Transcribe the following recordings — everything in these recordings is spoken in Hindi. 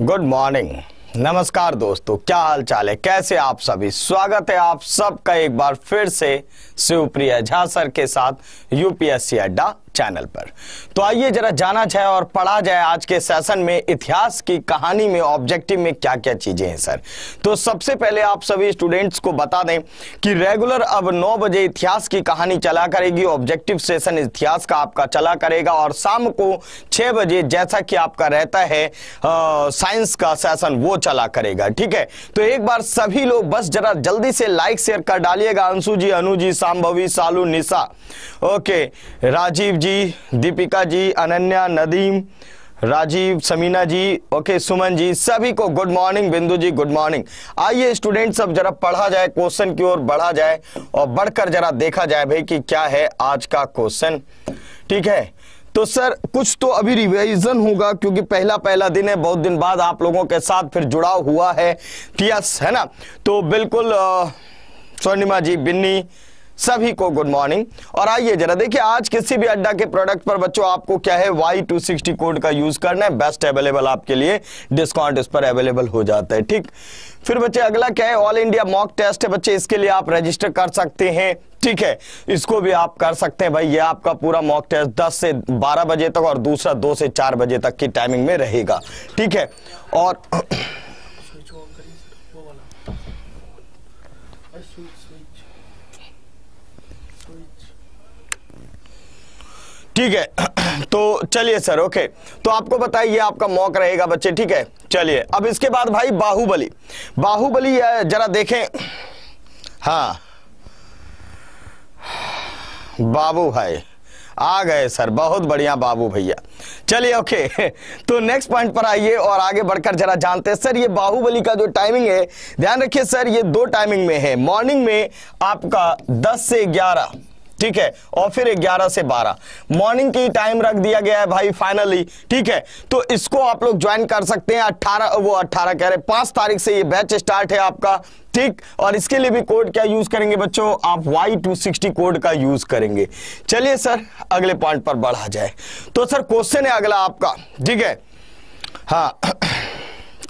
गुड मॉर्निंग, नमस्कार दोस्तों, क्या हाल चाल है, कैसे आप सभी। स्वागत है आप सबका एक बार फिर से शिवप्रिया झासर के साथ यूपीएससी अड्डा चैनल पर। तो आइए जरा जाना जाए और पढ़ा जाए आज के सेशन में इतिहास की कहानी में ऑब्जेक्टिव में क्या क्या चीजें हैं सर। तो सबसे पहले आप सभी स्टूडेंट्स को बता दें कि रेगुलर अब 9 बजे इतिहास की कहानी चला करेगी। ऑब्जेक्टिव सेशन इतिहास का आपका चला करेगा और शाम को 6 बजे जैसा कि आपका रहता है साइंस का सेशन वो चला करेगा, ठीक है। तो एक बार सभी लोग बस जरा जल्दी से लाइक शेयर कर डालिएगा। अंशु जी, अनु जी, शाम्भवी, सालू, निशा, ओके, राजीव जी, दीपिका जी, अनन्या, नदीम, राजीव, समीना जी, ओके, सुमन जी, सभी को good morning. Bindu ji good morning. आइए स्टूडेंट सब जरा पढ़ा जाए, क्वेश्चन की ओर बढ़ा जाए और बढ़कर जरा देखा जाए भाई कि क्या है आज का क्वेश्चन, ठीक है। तो सर कुछ तो अभी रिवाइजन होगा क्योंकि पहला दिन है, बहुत दिन बाद आप लोगों के साथ फिर जुड़ाव हुआ है, यस है ना। तो बिल्कुल स्वर्णिमा जी, बिन्नी, सभी को गुड मॉर्निंग। और आइए जरा देखिए आज किसी भी अड्डा के प्रोडक्ट पर बच्चों आपको क्या है Y260 कोड का यूज करना है, बेस्ट अवेलेबल आपके लिए डिस्काउंट इस पर अवेलेबल हो जाता है, ठीक। फिर बच्चे अगला क्या है, ऑल इंडिया मॉक टेस्ट है बच्चे, इसके लिए आप रजिस्टर कर सकते हैं, ठीक है, इसको भी आप कर सकते हैं भाई। ये आपका पूरा मॉक टेस्ट 10 से 12 बजे तक और दूसरा 2 से 4 बजे तक की टाइमिंग में रहेगा, ठीक है। और ठीक है, तो चलिए सर, ओके। तो आपको बताइए आपका मॉक रहेगा बच्चे, ठीक है। चलिए अब इसके बाद भाई बाहुबली जरा देखें। हाँ बाबू भाई आ गए सर, बहुत बढ़िया बाबू भैया, चलिए ओके। तो नेक्स्ट पॉइंट पर आइए और आगे बढ़कर जरा जानते हैं सर ये बाहुबली का जो टाइमिंग है, ध्यान रखिए सर ये 2 टाइमिंग में है। मॉर्निंग में आपका 10 से 11, ठीक है, और फिर 11 से 12 मॉर्निंग की टाइम रख दिया गया है भाई फाइनली, ठीक है। तो इसको आप लोग ज्वाइन कर सकते हैं। 18 कह रहे 5 तारीख से ये बैच स्टार्ट है आपका, ठीक। और इसके लिए भी कोड क्या यूज करेंगे बच्चों, आप Y260 कोड का यूज करेंगे। चलिए सर अगले पॉइंट पर बढ़ा जाए। तो सर क्वेश्चन है अगला आपका, ठीक है, हाँ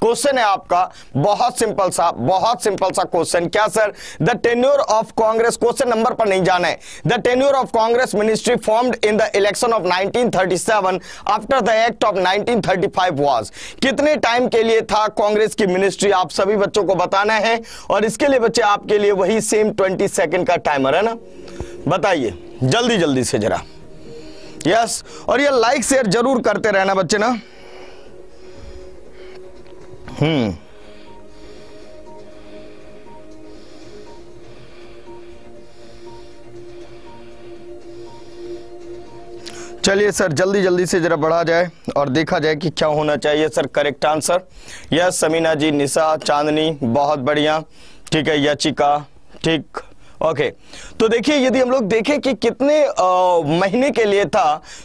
क्वेश्चन है आपका बहुत सिंपल सा क्वेश्चन। क्या sir, the tenure of Congress, question number पर नहीं जाना है। The tenure of Congress ministry formed in the election of 1937 after the act of 1935 was, कितने टाइम के लिए था कांग्रेस की मिनिस्ट्री, आप सभी बच्चों को बताना है। और इसके लिए बच्चे आपके लिए वही सेम 20 सेकेंड का टाइमर है ना, बताइए जल्दी जल्दी से जरा, यस। और यह लाइक शेयर जरूर करते रहना बच्चे ना। चलिए सर जल्दी जल्दी से जरा बढ़ा जाए और देखा जाए कि क्या होना चाहिए sir correct answer. Yes, Samina ji, Nisha, Chandni, बहुत बढ़िया, ठीक है, याचिका, ठीक, ओके। तो देखिए यदि हम लोग देखें कि कितने महीने के लिए था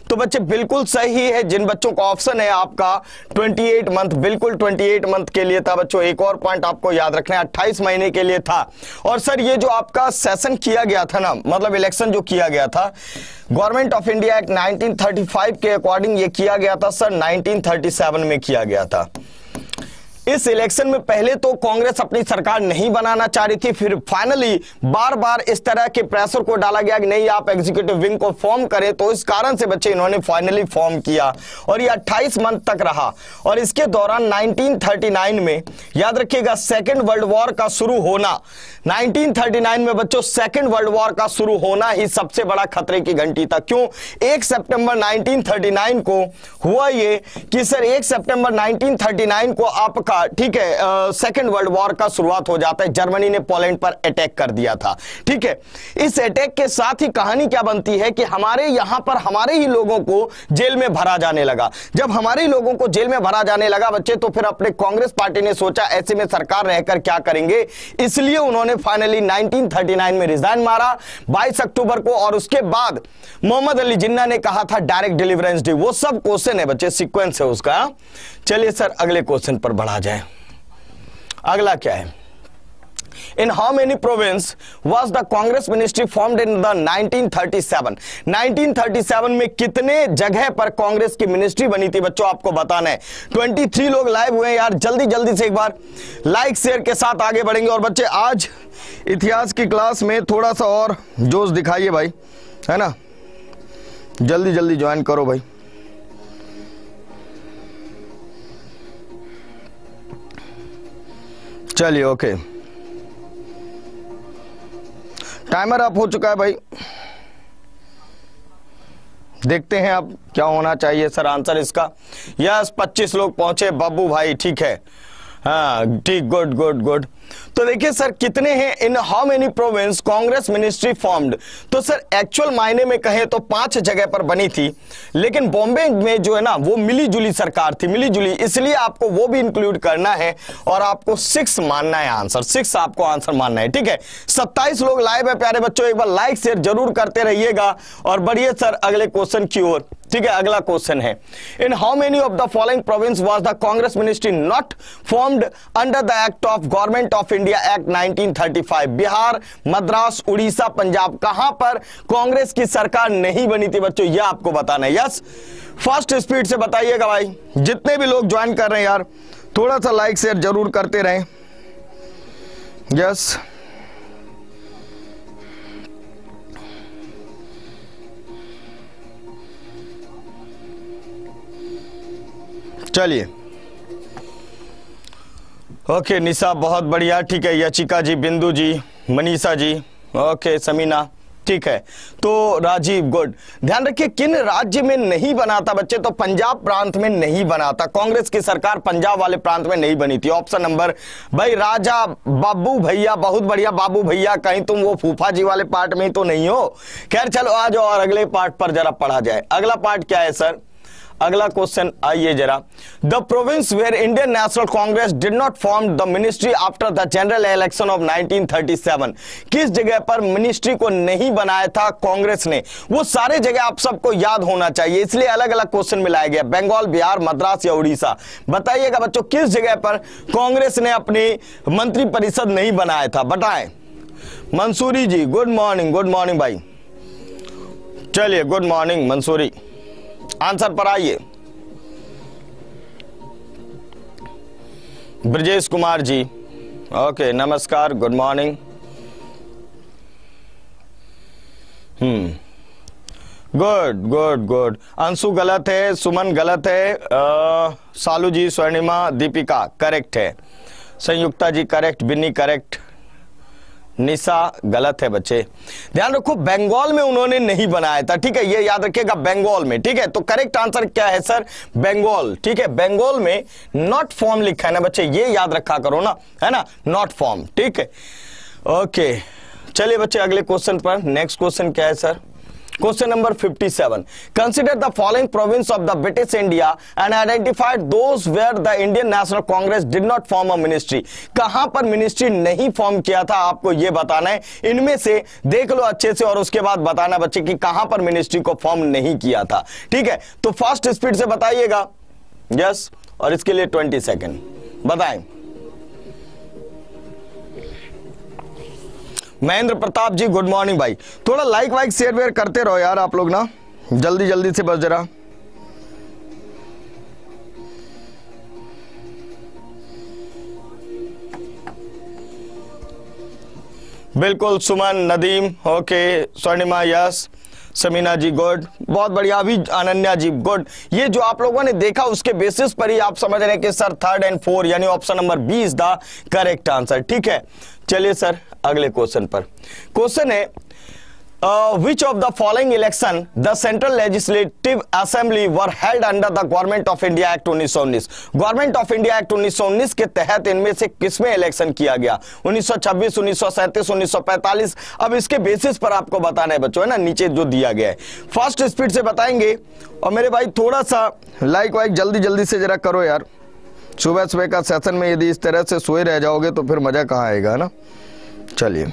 तो बच्चे बिल्कुल सही है जिन बच्चों का ऑप्शन है आपका 28 मंथ, बिल्कुल 28 मंथ के लिए था बच्चों। एक और पॉइंट आपको याद रखना है, 28 महीने के लिए था। और सर ये जो आपका सेशन किया गया था ना, मतलब इलेक्शन जो किया गया था गवर्नमेंट ऑफ इंडिया एक्ट 1935 के अकॉर्डिंग ये किया गया था सर, 1937 में किया गया था। इस इलेक्शन में पहले तो कांग्रेस अपनी सरकार नहीं बनाना चाह रही थी, फिर फाइनली बार बार इस तरह के प्रेशर को डाला गया कि नहीं आप एग्जीक्यूटिव विंग को फॉर्म करें, तो इस कारण से बच्चे इन्होंने फाइनली फॉर्म किया और ये 28 मंथ तक रहा। और इसके दौरान 1939 में याद रखिएगा सेकेंड वर्ल्ड वॉर का शुरू होना, 1939 में बच्चों सेकेंड वर्ल्ड वॉर का शुरू होना ही सबसे बड़ा खतरे की घंटी था। क्यों, 1 सितंबर 1939 को हुआ ये कि सर 1 सितंबर 1939 को आपका, ठीक है, सेकेंड वर्ल्ड वॉर का शुरुआत हो जाता है। जर्मनी ने पोलैंड पर अटैक कर दिया था, ठीक है। इस अटैक के साथ ही कहानी क्या बनती है कि हमारे यहां पर हमारे ही लोगों को जेल में भरा जाने लगा। जब हमारे लोगों को जेल में भरा जाने लगा बच्चे, तो फिर अपने कांग्रेस पार्टी ने सोचा ऐसे में सरकार रहकर क्या करेंगे, इसलिए उन्होंने फाइनली 1939 में रिजाइन मारा 22 अक्टूबर को। और उसके बाद मोहम्मद अली जिन्ना ने कहा था डायरेक्ट डिलीवरेंस डे। वो सब क्वेश्चन है बच्चे, सीक्वेंस है उसका। चलिए सर अगले क्वेश्चन पर बढ़ा जाए। अगला क्या है, In how many province was the Congress ministry formed in the 1937? 1937 में कितने जगह पर कांग्रेस की मिनिस्ट्री बनी थी बच्चों आपको बताना है। 23 लोग लाइव हुए यार, जल्दी जल्दी से एक बार लाइक शेयर के साथ आगे बढ़ेंगे। और बच्चे आज इतिहास की क्लास में थोड़ा सा और जोश दिखाइए भाई, है ना, जल्दी जल्दी ज्वाइन करो भाई। चलिए ओके, टाइमर अप हो चुका है भाई, देखते हैं अब क्या होना चाहिए सर आंसर इसका। यस 25 लोग पहुंचे बब्बू भाई, ठीक है, हाँ ठीक, गुड गुड गुड। तो देखिए सर कितने हैं, in how many province Congress ministry formed, तो सर एक्चुअल मायने में कहें तो 5 जगह पर बनी थी, लेकिन बॉम्बे में जो है ना वो मिलीजुली सरकार थी, मिलीजुली, इसलिए आपको वो भी इंक्लूड करना है और आपको 6 मानना है आंसर, 6 आपको आंसर मानना है, ठीक है। 27 लोग लाइव है प्यारे बच्चों, एक बार लाइक शेयर जरूर करते रहिएगा और बढ़िए सर अगले क्वेश्चन की ओर, ठीक है। अगला क्वेश्चन है, in how many of the following province was the Congress ministry not formed under the act of government of India act 1935? Bihar, Madras, Orissa, Punjab, कहां पर कांग्रेस की सरकार नहीं बनी थी बच्चों, यह आपको बताना है। यस फर्स्ट स्पीड से बताइएगा भाई, जितने भी लोग ज्वाइन कर रहे हैं यार थोड़ा सा लाइक शेयर जरूर करते रहें। यस चलिए ओके, निशा बहुत बढ़िया, ठीक है, यचिका जी, बिंदु जी, मनीषा जी, ओके, समीना, ठीक है, तो राजीव गुड। ध्यान रखिए किन राज्य में नहीं बना था बच्चे, तो पंजाब प्रांत में नहीं बना था, कांग्रेस की सरकार पंजाब वाले प्रांत में नहीं बनी थी। ऑप्शन नंबर भाई राजा बाबू भैया, बहुत बढ़िया बाबू भैया, कहीं तुम वो फूफा जी वाले पार्ट में ही तो नहीं हो। खैर चलो आ जाओ और अगले पार्ट पर जरा पढ़ा जाए। अगला पार्ट क्या है सर, अगला क्वेश्चन आइए जरा, the province where Indian national Congress did not form the ministry after the general election of 1937, किस जगह पर मिनिस्ट्री को नहीं बनाया था कांग्रेस ने? वो सारे जगह आप सबको याद होना चाहिए, इसलिए अलग अलग क्वेश्चन मिलाया गया, बंगाल, बिहार, मद्रास या उड़ीसा। बताइएगा बच्चों किस जगह पर कांग्रेस ने अपनी मंत्रिपरिषद नहीं बनाया था, बताएं। Mansoori ji good morning, good morning भाई, चलिए गुड मॉर्निंग मंसूरी, आंसर पर आइए। ब्रजेश कुमार जी ओके, नमस्कार, good morning, good good good. Anshu गलत है, सुमन गलत है, सालू जी, स्वर्णिमा, दीपिका करेक्ट है, संयुक्ता जी करेक्ट, बिन्नी करेक्ट, निशा गलत है बच्चे। ध्यान रखो बंगाल में उन्होंने नहीं बनाया था, ठीक है, ये याद रखिएगा, बंगाल में, ठीक है। तो करेक्ट आंसर क्या है सर, बंगाल, ठीक है, बंगाल में नॉट फॉर्म लिखा है ना बच्चे, ये याद रखा करो ना, है ना, नॉट फॉर्म, ठीक है ओके। चलिए बच्चे अगले क्वेश्चन पर, नेक्स्ट क्वेश्चन क्या है sir, question number 57, consider the following province of the British India and identified those where the Indian national Congress did not form a ministry, कहां पर मिनिस्ट्री नहीं फॉर्म किया था आपको ये बताना है। इनमें से देख लो अच्छे से और उसके बाद बताना बच्चे कि कहां पर मिनिस्ट्री को फॉर्म नहीं किया था, ठीक है। तो फास्ट स्पीड से बताइएगा, यस, और इसके लिए 20 सेकेंड, बताएं। महेंद्र प्रताप जी गुड मॉर्निंग भाई, थोड़ा लाइक वाइक शेयर वेयर करते रहो यार आप लोग ना, जल्दी जल्दी से बस जरा। बिल्कुल Suman, Nadeem okay, Swarnima yes, Samina ji good, बहुत बढ़िया, अभी अनन्या जी गुड। ये जो आप लोगों ने देखा उसके बेसिस पर ही आप समझ रहे हैं कि सर थर्ड एंड फोर यानी option number 20 the correct answer, ठीक है। चलिए सर अगले क्वेश्चन पर, क्वेश्चन है which of the following election the central legislative assembly were held under the Government of India Act 1919? Government of India Act 1919 के तहत इनमें से किसमें इलेक्शन किया गया? 1926, 1937, 1945, अब इसके बेसिस पर आपको बताना है बच्चों, है ना, नीचे जो दिया गया है। फर्स्ट स्पीड से बताएंगे और मेरे भाई थोड़ा सा लाइक वाइक जल्दी जल्दी से जरा करो यार, सुबह सुबह का सेशन में यदि इस तरह से सोए रह जाओगे तो फिर मजा कहाँ आएगा ना। चलिए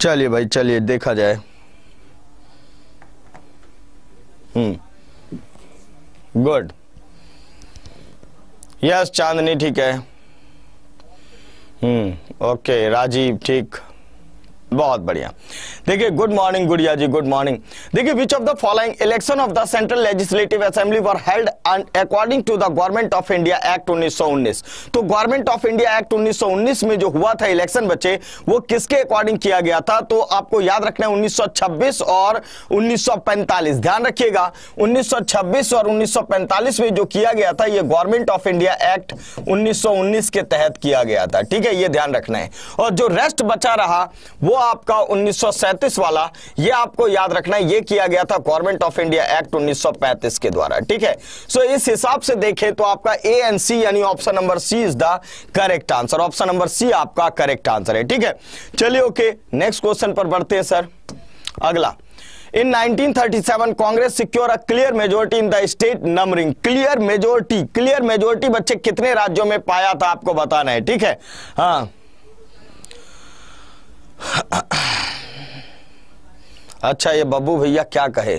चलिए भाई, चलिए देखा जाए। गुड, यस चांदनी ठीक है, ओके राजीव ठीक, बहुत बढ़िया। देखिए गुड मॉर्निंग गुड़िया जी, गुड मॉर्निंग। देखिए which of the following election of the central legislative assembly were held according to the government of India act 1919। तो गवर्नमेंट ऑफ इंडिया एक्ट 1919 में जो हुआ था इलेक्शन बच्चे, वो किसके अकॉर्डिंग किया गया था? तो आपको याद रखना है 1926 और 1945। ध्यान रखिएगा 1926 और 1945 में जो किया गया था यह गवर्नमेंट ऑफ इंडिया एक्ट 1919 के तहत किया गया था। ठीक है, ये ध्यान रखना है। और जो रेस्ट बचा रहा वो आपका 1937 वाला, ये आपको याद रखना है, ये किया गया था गवर्नमेंट ऑफ इंडिया एक्ट 1935 के द्वारा। ठीक है, सो इस हिसाब से देखें तो आपका ए एंड सी यानी option number C is the correct answer. Option number C आपका करेक्ट आंसर है। ठीक है, चलिए ओके नेक्स्ट क्वेश्चन पर बढ़ते हैं सर। अगला, in 1937 Congress secure a clear majority in the state numbering. Clear majority, clear majority बच्चे कितने राज्यों में पाया था आपको बताना है। ठीक है, हाँ अच्छा, ये बब्बू भैया क्या कहे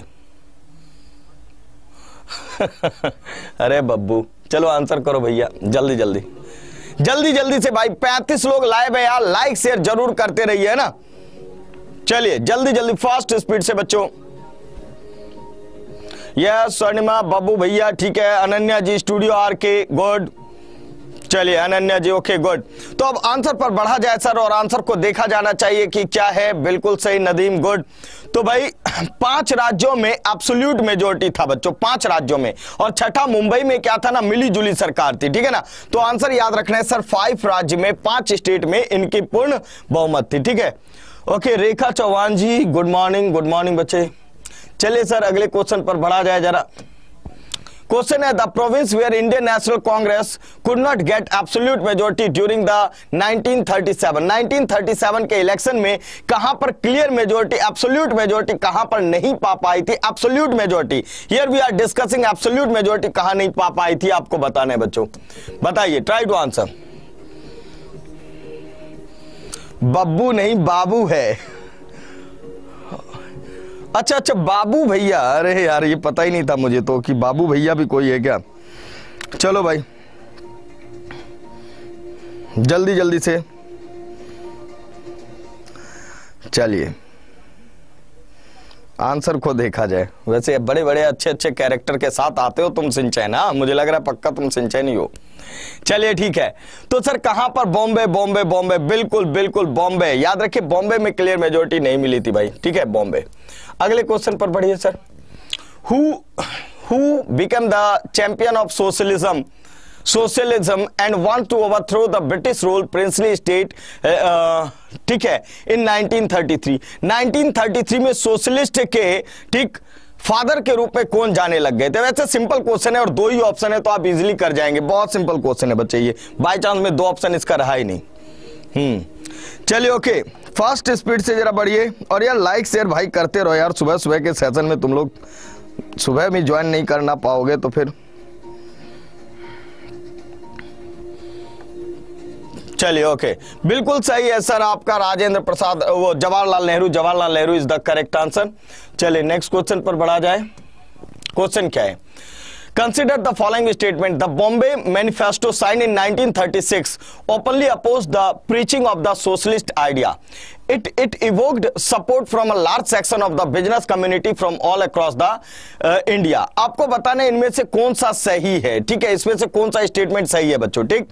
अरे बब्बू, चलो आंसर करो भैया, जल्दी जल्दी जल्दी जल्दी से भाई। 35 लोग लाइव है यार, लाइक शेयर जरूर करते रहिए, है ना। चलिए जल्दी जल्दी फास्ट स्पीड से बच्चों। यस स्वर्णिमा, बब्बू भैया ठीक है, Ananya ji, studio R K good, चलिए अनन्या जी ओके गुड। तो अब आंसर पर बढ़ा जाए सर, और आंसर को देखा जाना चाहिए कि क्या है। बिल्कुल सही नदीम गुड। तो भाई 5 राज्यों में एब्सोल्यूट मेजोरिटी था बच्चों, 5 राज्यों में, और छठा मुंबई में क्या था ना, मिली जुली सरकार थी। ठीक है ना, तो आंसर याद रखना है सर, 5 राज्य में 5 स्टेट में इनकी पूर्ण बहुमत थी। ठीक है okay, Rekha Chauhan ji good morning, good morning बच्चे। चलिए सर अगले क्वेश्चन पर बढ़ा जाए जरा। क्वेश्चन है the province where Indian national Congress could not get absolute majority during the 1937। 1937 के इलेक्शन में कहां पर क्लियर मेजोरिटी, एब्सोल्यूट मेजोरिटी कहां पर नहीं पा पाई थी? Absolute majority, here we are discussing absolute majority कहां नहीं पा पाई थी आपको बताना है बच्चों। बताइए, ट्राई टू आंसर। बब्बू नहीं बाबू है, अच्छा अच्छा बाबू भैया, अरे यार ये पता ही नहीं था मुझे तो कि बाबू भैया भी कोई है क्या। चलो भाई जल्दी जल्दी से, चलिए आंसर को देखा जाए। वैसे बड़े बड़े अच्छे अच्छे कैरेक्टर के साथ आते हो तुम सिंचैन, हाँ मुझे लग रहा है पक्का तुम सिंचैन ही हो। चलिए ठीक है, तो सर कहां पर? बॉम्बे, बॉम्बे, बॉम्बे, बिल्कुल बिल्कुल बॉम्बे। याद रखिए बॉम्बे में क्लियर मेजोरिटी नहीं मिली थी भाई। ठीक है बॉम्बे। अगले क्वेश्चन पर बढ़िए sir. Who become the champion of socialism and want to overthrow the British rule princely state. ठीक है, इन 1933 में सोशलिस्ट के ठीक फादर के रूप में कौन जाने लग गए थे? वैसे सिंपल क्वेश्चन है और 2 ही ऑप्शन है तो आप इजीली कर जाएंगे, बहुत सिंपल क्वेश्चन है बच्चे ये, बाय चांस में 2 ऑप्शन इसका रहा ही नहीं। चलिए ओके फास्ट स्पीड से जरा बढ़िए, और यार लाइक शेयर भाई करते रहो यार, सुबह सुबह के सेशन में तुम लोग सुबह भी ज्वाइन नहीं करना पाओगे तो फिर। चलिए ओके बिल्कुल सही है सर आपका, राजेंद्र प्रसाद वो Jawaharlal Nehru, Jawaharlal Nehru is the correct answer. चलिए नेक्स्ट क्वेश्चन पर बढ़ा जाए। क्वेश्चन क्या है? Consider the following statement. The Bombay Manifesto signed in 1936 openly opposed the preaching of the socialist idea. It evoked support from a large section of the business community from all across the India. आपको बताना इनमें से कौन सा सही है। ठीक है, इसमें से कौन सा स्टेटमेंट सही है बच्चों। ठीक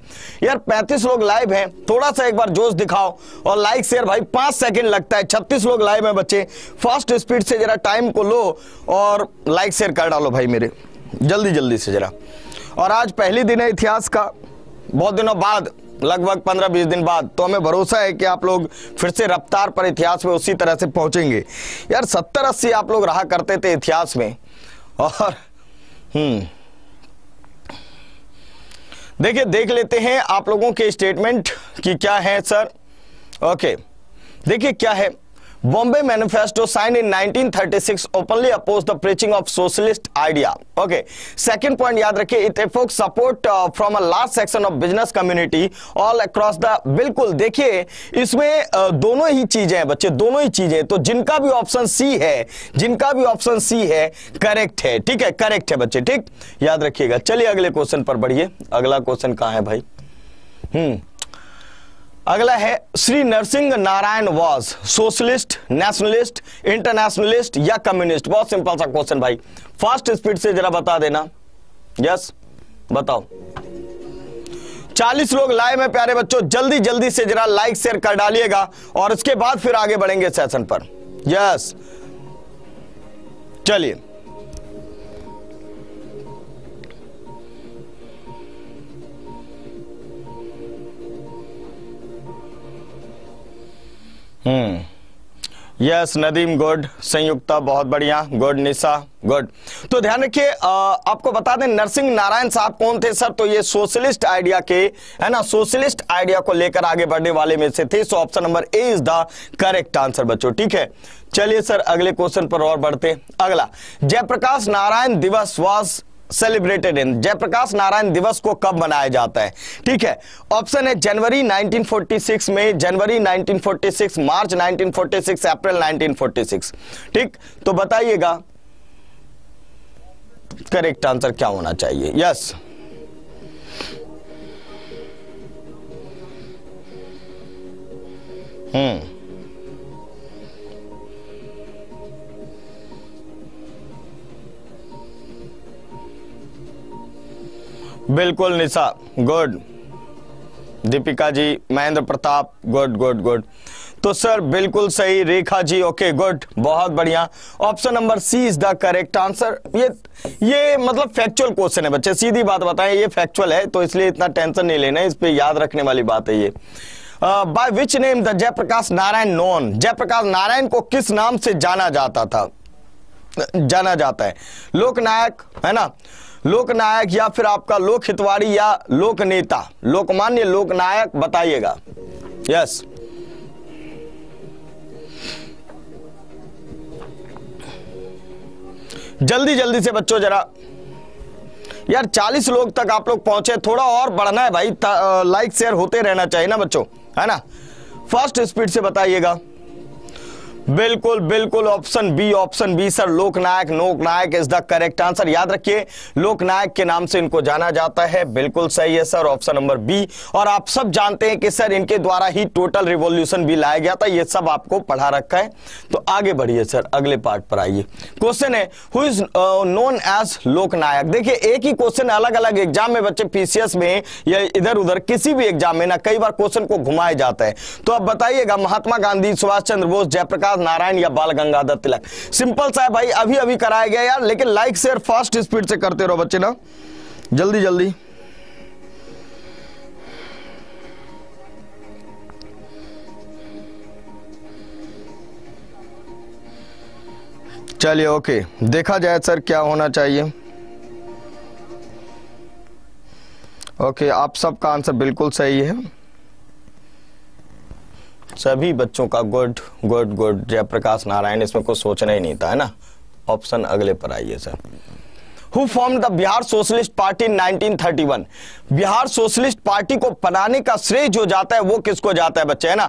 यार 35 लोग लाइव हैं, थोड़ा सा एक बार जोश दिखाओ और लाइक शेयर भाई, 5 सेकंड लगता है। 36 लोग लाइव हैं बच्चे, फास्ट स्पीड से जरा टाइम को लो और लाइक शेयर कर डालो भाई मेरे, जल्दी जल्दी से जरा। और आज पहले दिन है इतिहास का, बहुत दिनों बाद, लगभग 15-20 दिन बाद, तो हमें भरोसा है कि आप लोग फिर से रफ्तार पर इतिहास में उसी तरह से पहुंचेंगे। यार 70-80 आप लोग रहा करते थे इतिहास में, और देखिए देख लेते हैं आप लोगों के स्टेटमेंट कि क्या है सर। ओके देखिए क्या है, Bombay Manifesto signed in 1936 openly opposed the preaching of socialist idea. Okay. Second point याद रखिए, it evokes support from a large section of business community all across the. बिल्कुल देखिए इसमें दोनों ही चीजें हैं बच्चे, दोनों ही चीजें, तो जिनका भी ऑप्शन सी है, जिनका भी ऑप्शन सी है करेक्ट है, ठीक है, करेक्ट है बच्चे, ठीक याद रखिएगा। चलिए अगले क्वेश्चन पर बढ़िए। अगला क्वेश्चन कहाँ है भाई? अगला है Shri Narsingh Narayan was socialist, nationalist, internationalist या कम्युनिस्ट। बहुत सिंपल सा क्वेश्चन भाई, फास्ट स्पीड से जरा बता देना। यस बताओ, 40 लोग लाइव में प्यारे बच्चों, जल्दी जल्दी से जरा लाइक शेयर कर डालिएगा और उसके बाद फिर आगे बढ़ेंगे सेशन पर। यस चलिए यस नदीम गुड, संयुक्ता बहुत बढ़िया, गुड निशा गुड। तो ध्यान रखिए, आपको बता दें नरसिंह नारायण साहब कौन थे सर? तो ये सोशलिस्ट आइडिया के, है ना, सोशलिस्ट आइडिया को लेकर आगे बढ़ने वाले में से थे। So option number A is the correct answer बच्चों, ठीक है। चलिए सर अगले क्वेश्चन पर और बढ़ते। अगला, जयप्रकाश नारायण दिवस was celebrated in. Jayaprakash Narayan दिवस को कब मनाया जाता है? ठीक है, ऑप्शन है जनवरी 1946 में, जनवरी 1946, मार्च 1946, अप्रैल 1946, ठीक। तो बताइएगा करेक्ट आंसर क्या होना चाहिए। यस बिल्कुल Nisha good, Deepika ji, Mahendra Pratap good good good. तो सर बिल्कुल सही, रेखा जी ओके गुड, बहुत बढ़िया। Option number C is the correct answer. ये मतलब फैक्चुअल क्वेश्चन है बच्चे, सीधी बात बताएं, ये फैक्चुअल है तो इसलिए इतना टेंशन नहीं लेना, इस पे याद रखने वाली बात है ये। By which name the Jayaprakash Narayan known. Jayaprakash Narayan को किस नाम से जाना जाता था, जाना जाता है? लोकनायक, है ना, लोकनायक या फिर आपका लोक हितवाड़ी या लोक नेता। लोकमान्य लोकनायक बताइएगा। यस जल्दी जल्दी से बच्चों जरा, यार 40 लोग तक आप लोग पहुंचे, थोड़ा और बढ़ना है भाई, लाइक शेयर होते रहना चाहिए ना बच्चों, है ना। फर्स्ट स्पीड से बताइएगा। बिल्कुल बिल्कुल option B, option B sir, Loknayak, Loknayak is the correct answer. याद रखिए लोकनायक के नाम से इनको जाना जाता है, बिल्कुल सही है सर, ऑप्शन नंबर बी। और आप सब जानते हैं कि सर इनके द्वारा ही टोटल रिवॉल्यूशन भी लाया गया था, ये सब आपको पढ़ा रखा है। तो आगे बढ़िए सर, अगले पार्ट पर आइए। क्वेश्चन है who is known as Loknayak. देखिए एक ही क्वेश्चन अलग अलग एग्जाम में बच्चे, पीसीएस में या इधर उधर किसी भी एग्जाम में ना, कई बार क्वेश्चन को घुमाया जाता है। तो आप बताइएगा, महात्मा गांधी, सुभाष चंद्र बोस, जयप्रकाश नारायण या बाल गंगाधर तिलक। सिंपल सा है भाई, अभी अभी कराया गया यार, लेकिन लाइक शेयर फास्ट स्पीड से करते रहो बच्चे ना, जल्दी जल्दी। चलिए ओके, देखा जाए सर क्या होना चाहिए। ओके आप सबका आंसर बिल्कुल सही है, सभी बच्चों का good good good. Jayaprakash Narayan, इसमें कुछ सोचना ही नहीं था, है ना। ऑप्शन अगले पर आइए sir. Who formed the Bihar socialist party in 1931। Bihar socialist party को बनाने का श्रेय जो जाता है वो किसको जाता है बच्चे, है ना?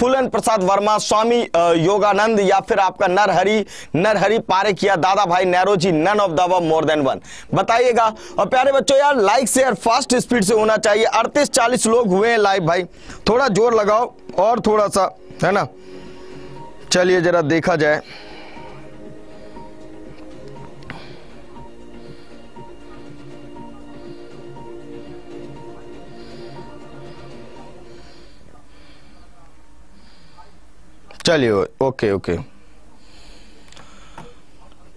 फूलन प्रसाद वर्मा, स्वामी योगानंद या फिर आपका नरहरि पारेख या Dadabhai Nehruji, none of the above, more than one बताइएगा। और प्यारे बच्चों यार लाइक शेयर फास्ट स्पीड से होना चाहिए। 38-40 लोग हुए हैं लाइव भाई, थोड़ा जोर लगाओ और थोड़ा सा, है ना। चलिए जरा देखा जाए। चलिए ओके ओके,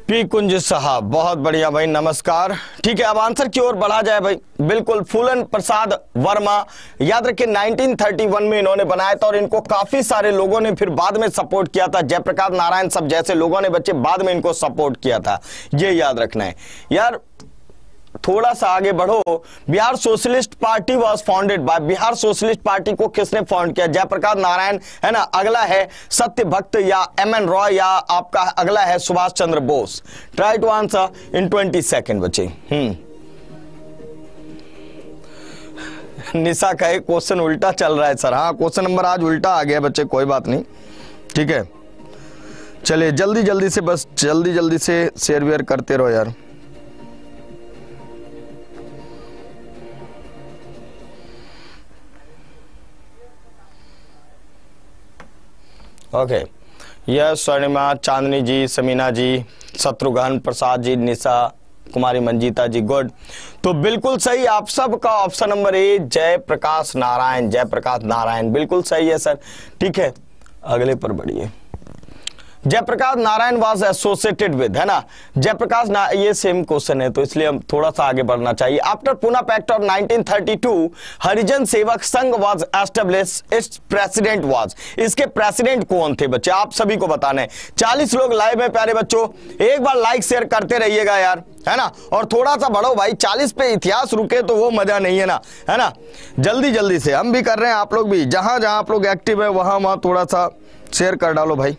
पी कुंज साहब बहुत बढ़िया भाई, नमस्कार, ठीक है। अब आंसर की ओर बढ़ा जाए भाई, बिल्कुल फूलन प्रसाद वर्मा। याद रखिए 1931 में इन्होंने बनाया था और इनको काफी सारे लोगों ने फिर बाद में सपोर्ट किया था। जयप्रकाश नारायण सब जैसे लोगों ने बच्चे बाद में इनको सपोर्ट किया था, ये याद रखना है यार। थोड़ा सा आगे बढ़ो, Bihar socialist party was founded by, Bihar socialist party को किसने फाउंड किया? जयप्रकाश नारायण, है ना। अगला है सत्य भक्त या एमएन रॉय या आपका अगला है Subhash Chandra Bose. Try to answer in 20 second बचे। निशा का एक क्वेश्चन उल्टा चल रहा है सर। हाँ, क्वेश्चन नंबर आज उल्टा आ गया बच्चे, कोई बात नहीं, ठीक है। चलिए जल्दी जल्दी से, बस जल्दी जल्दी से शेयर वेयर करते रहो यार। Okay, yes Swarnima, Chandni ji, Samina ji, Shatrughan Prasad ji, Nisha Kumari, Manjeeta ji, good. तो बिल्कुल सही आप सबका option number A Jayaprakash Narayan, Jayaprakash Narayan बिल्कुल सही है सर, ठीक है। अगले पर बढ़िए। Jayaprakash Narayan was associated with, है ना, जयप्रकाश ना, ये सेम क्वेश्चन है तो इसलिए हम थोड़ा सा आगे बढ़ना चाहिए। After Poona pact of 1932 Harijan Sevak Sangh was established, its president was, इसके प्रेसिडेंट कौन थे बच्चे? आप सभी को बताना है। 40 लोग लाइव में प्यारे बच्चों, एक बार लाइक शेयर करते रहिएगा यार, है ना, और थोड़ा सा बढ़ो भाई। 40 पे इतिहास रुके तो वो मजा नहीं है ना, है ना। जल्दी जल्दी से, हम भी कर रहे हैं, आप लोग भी, जहां जहां आप लोग एक्टिव है वहां वहां थोड़ा सा शेयर कर डालो भाई।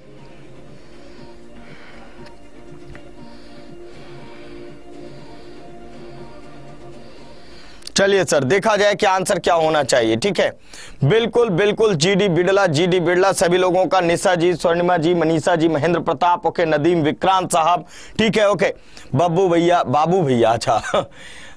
चलिए सर, देखा जाए कि आंसर क्या होना चाहिए, ठीक है। बिल्कुल बिल्कुल, जीडी बिड़ला सभी लोगों का, निशा जी, स्वर्णिमा जी, मनीषा जी, महेंद्र प्रताप, ओके, नदीम, विक्रांत साहब, ठीक है, ओके, बब्बू भैया, बाबू भैया, अच्छा।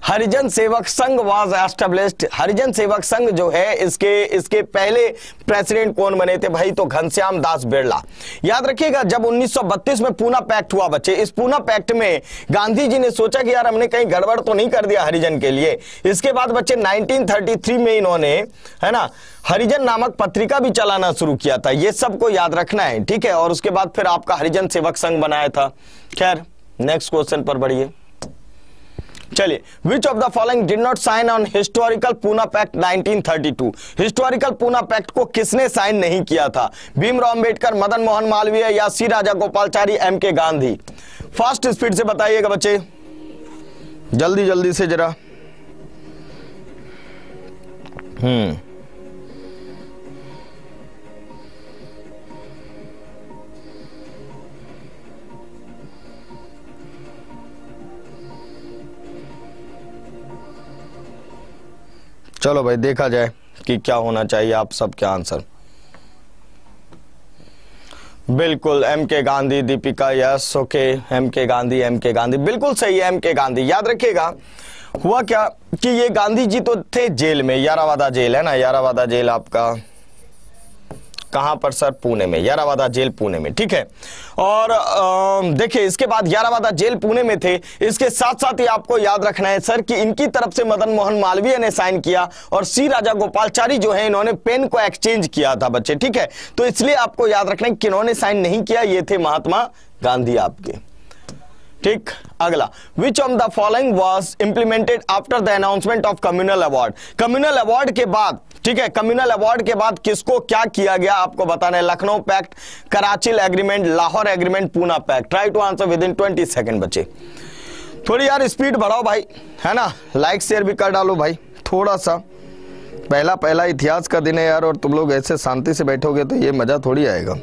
हरिजन सेवक संघ वाज एस्टेब्लिश्ड, हरिजन सेवक संघ जो है इसके पहले प्रेसिडेंट कौन बने थे भाई? तो घनश्याम दास बिड़ला। याद रखिएगा, जब 1932 में पूना पैक्ट हुआ बच्चे, इस पूना पैक्ट में गांधी जी ने सोचा कि यार हमने कहीं गड़बड़ तो नहीं कर दिया हरिजन के लिए। इसके बाद बच्चे 1933 में इन्होंने, है ना, हरिजन नामक पत्रिका भी चलाना शुरू किया था, ये सबको याद रखना है, ठीक है। और उसके बाद फिर आपका हरिजन सेवक संघ बनाया था। खैर, नेक्स्ट क्वेश्चन पर बढ़िए। चलिए, which of the following did not sign on historical Poona pact 1932, historical Poona pact को किसने साइन नहीं किया था? भीमराव अंबेडकर, मदन मोहन मालवीय या सी राजा Gopalachari, M K Gandhi. Fast speed से बताइएगा बच्चे, जल्दी जल्दी से जरा। चलो भाई, देखा जाए कि क्या होना चाहिए आप सबके आंसर। बिल्कुल, M K Gandhi, Deepika, yes, okay, M K Gandhi बिल्कुल सही है, एम के गांधी। याद रखिएगा, हुआ क्या कि ये गांधी जी तो थे जेल में, यारावादा जेल, है ना, यारावादा जेल आपका कहां पर सर? पुणे में, यारावादा जेल पुणे में, ठीक है। और देखिए, इसके बाद यारावादा जेल पुणे में थे। इसके साथ साथ ही आपको याद रखना है सर कि इनकी तरफ से मदन मोहन मालवीय ने साइन किया और सी राजा गोपालचारी जो है इन्होंने पेन को एक्सचेंज किया था बच्चे, ठीक है। तो इसलिए आपको याद रखना है कि इन्होंने साइन नहीं किया, ये थे महात्मा गांधी आपके, ठीक। अगला, which of the following was implemented after the announcement of communal award, communal award के बाद, ठीक है, कम्युनल अवार्ड के बाद किसको क्या किया गया आपको बताना है? Lucknow pact, Karachi agreement, Lahore agreement, Poona pact. Try to answer with in 20 second बच्चे। थोड़ी यार स्पीड बढ़ाओ भाई, है ना, लाइक शेयर भी कर डालो भाई थोड़ा सा। पहला इतिहास का दिन है यार, और तुम लोग ऐसे शांति से बैठोगे तो ये मजा थोड़ी आएगा।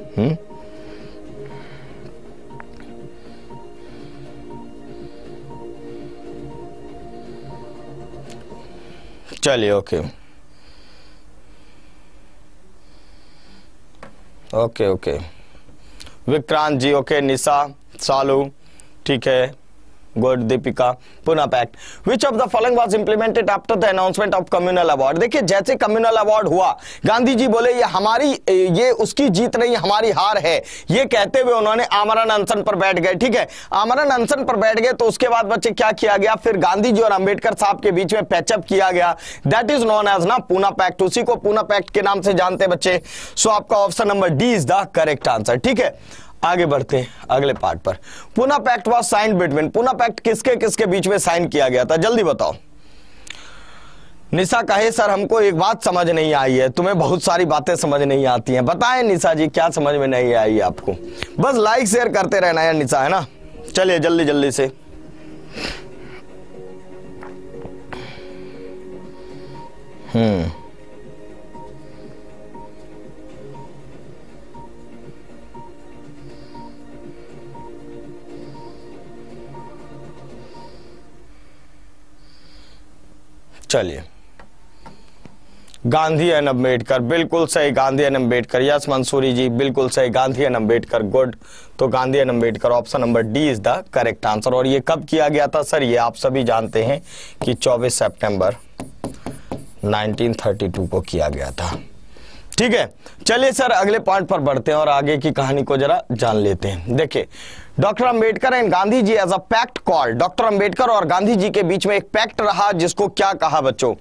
चलिए, okay okay okay, Vikrant ji, okay, Nisha, सालू, ठीक है, good, Deepika. Poona pact, which of the following was implemented after the announcement of communal award. देखिए, जैसे कम्युनल अवार्ड हुआ, गांधी जी बोले ये हमारी, ये उसकी जीत नहीं हमारी हार है, ये कहते हुए उन्होंने आमरण अनशन पर बैठ गए, ठीक है, आमरण अनशन पर बैठ गए। तो उसके बाद बच्चे क्या किया गया? फिर गांधी जी और अंबेडकर साहब के बीच में पैचअप किया गया, दैट इज नोन एज ना पूना पैक्ट, उसी को पूना पैक्ट के नाम से जानते हैं बच्चे। सो आपका option number D is the correct answer, ठीक है। आगे बढ़ते हैं अगले पार्ट पर। Poona pact was sign between, Poona pact किसके किसके बीच में साइन किया गया था, जल्दी बताओ। निशा कहे सर हमको एक बात समझ नहीं आई है, तुम्हें बहुत सारी बातें समझ नहीं आती हैं, बताएं निशा जी क्या समझ में नहीं आई है आपको। बस लाइक शेयर करते रहना यार निशा, है ना। चलिए जल्दी जल्दी से। चलिए, गांधी एंड अम्बेडकर, बिल्कुल सही, गांधी एंड अम्बेडकर। यस मंसूरी जी बिल्कुल सही, गांधी एंड अम्बेडकर, गुड। तो Gandhi and Ambedkar option number D is the correct answer. और ये कब किया गया था सर? ये आप सभी जानते हैं कि 24 सितंबर 1932 को किया गया था। ठीक है, चलिए सर अगले पार्ट पर बढ़ते हैं और आगे की कहानी को जरा जान लेते हैं। देखिए, doctor Ambedkar and Gandhi ji as a pact call, doctor Ambedkar और गांधी जी के बीच में एक पैक्ट रहा जिसको क्या कहा बच्चों?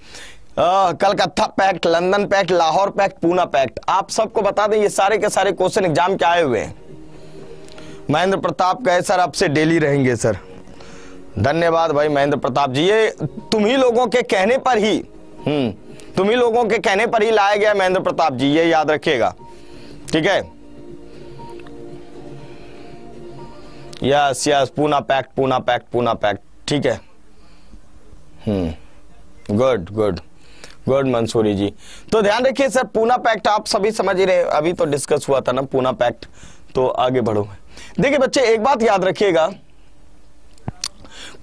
Calcutta pact, London pact, Lahore pact, Poona pact. आप सबको बता दें ये सारे के सारे क्वेश्चन एग्जाम के आए हुए हैं। महेंद्र प्रताप कहे सर आपसे डेली रहेंगे सर, धन्यवाद भाई महेंद्र प्रताप जी। ये तुम ही लोगों के कहने पर ही लाया गया महेंद्र प्रताप जी, ये याद रखिएगा। ठीक है, yes yes, Poona pact, Poona pact, Poona pact. ठीक है, good good good Mansoori ji. तो ध्यान रखिए सर, पूना पैक्ट आप सभी समझ ही रहे, अभी तो डिस्कस हुआ था ना पूना पैक्ट। तो आगे बढ़ो। देखिए बच्चे, एक बात याद रखिएगा,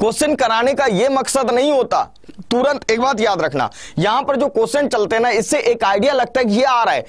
क्वेश्चन कराने का यह मकसद नहीं होता तुरंत, एक बात याद रखना, यहां पर जो क्वेश्चन चलते हैं ना, इससे एक आइडिया लगता है कि ये आ रहा है,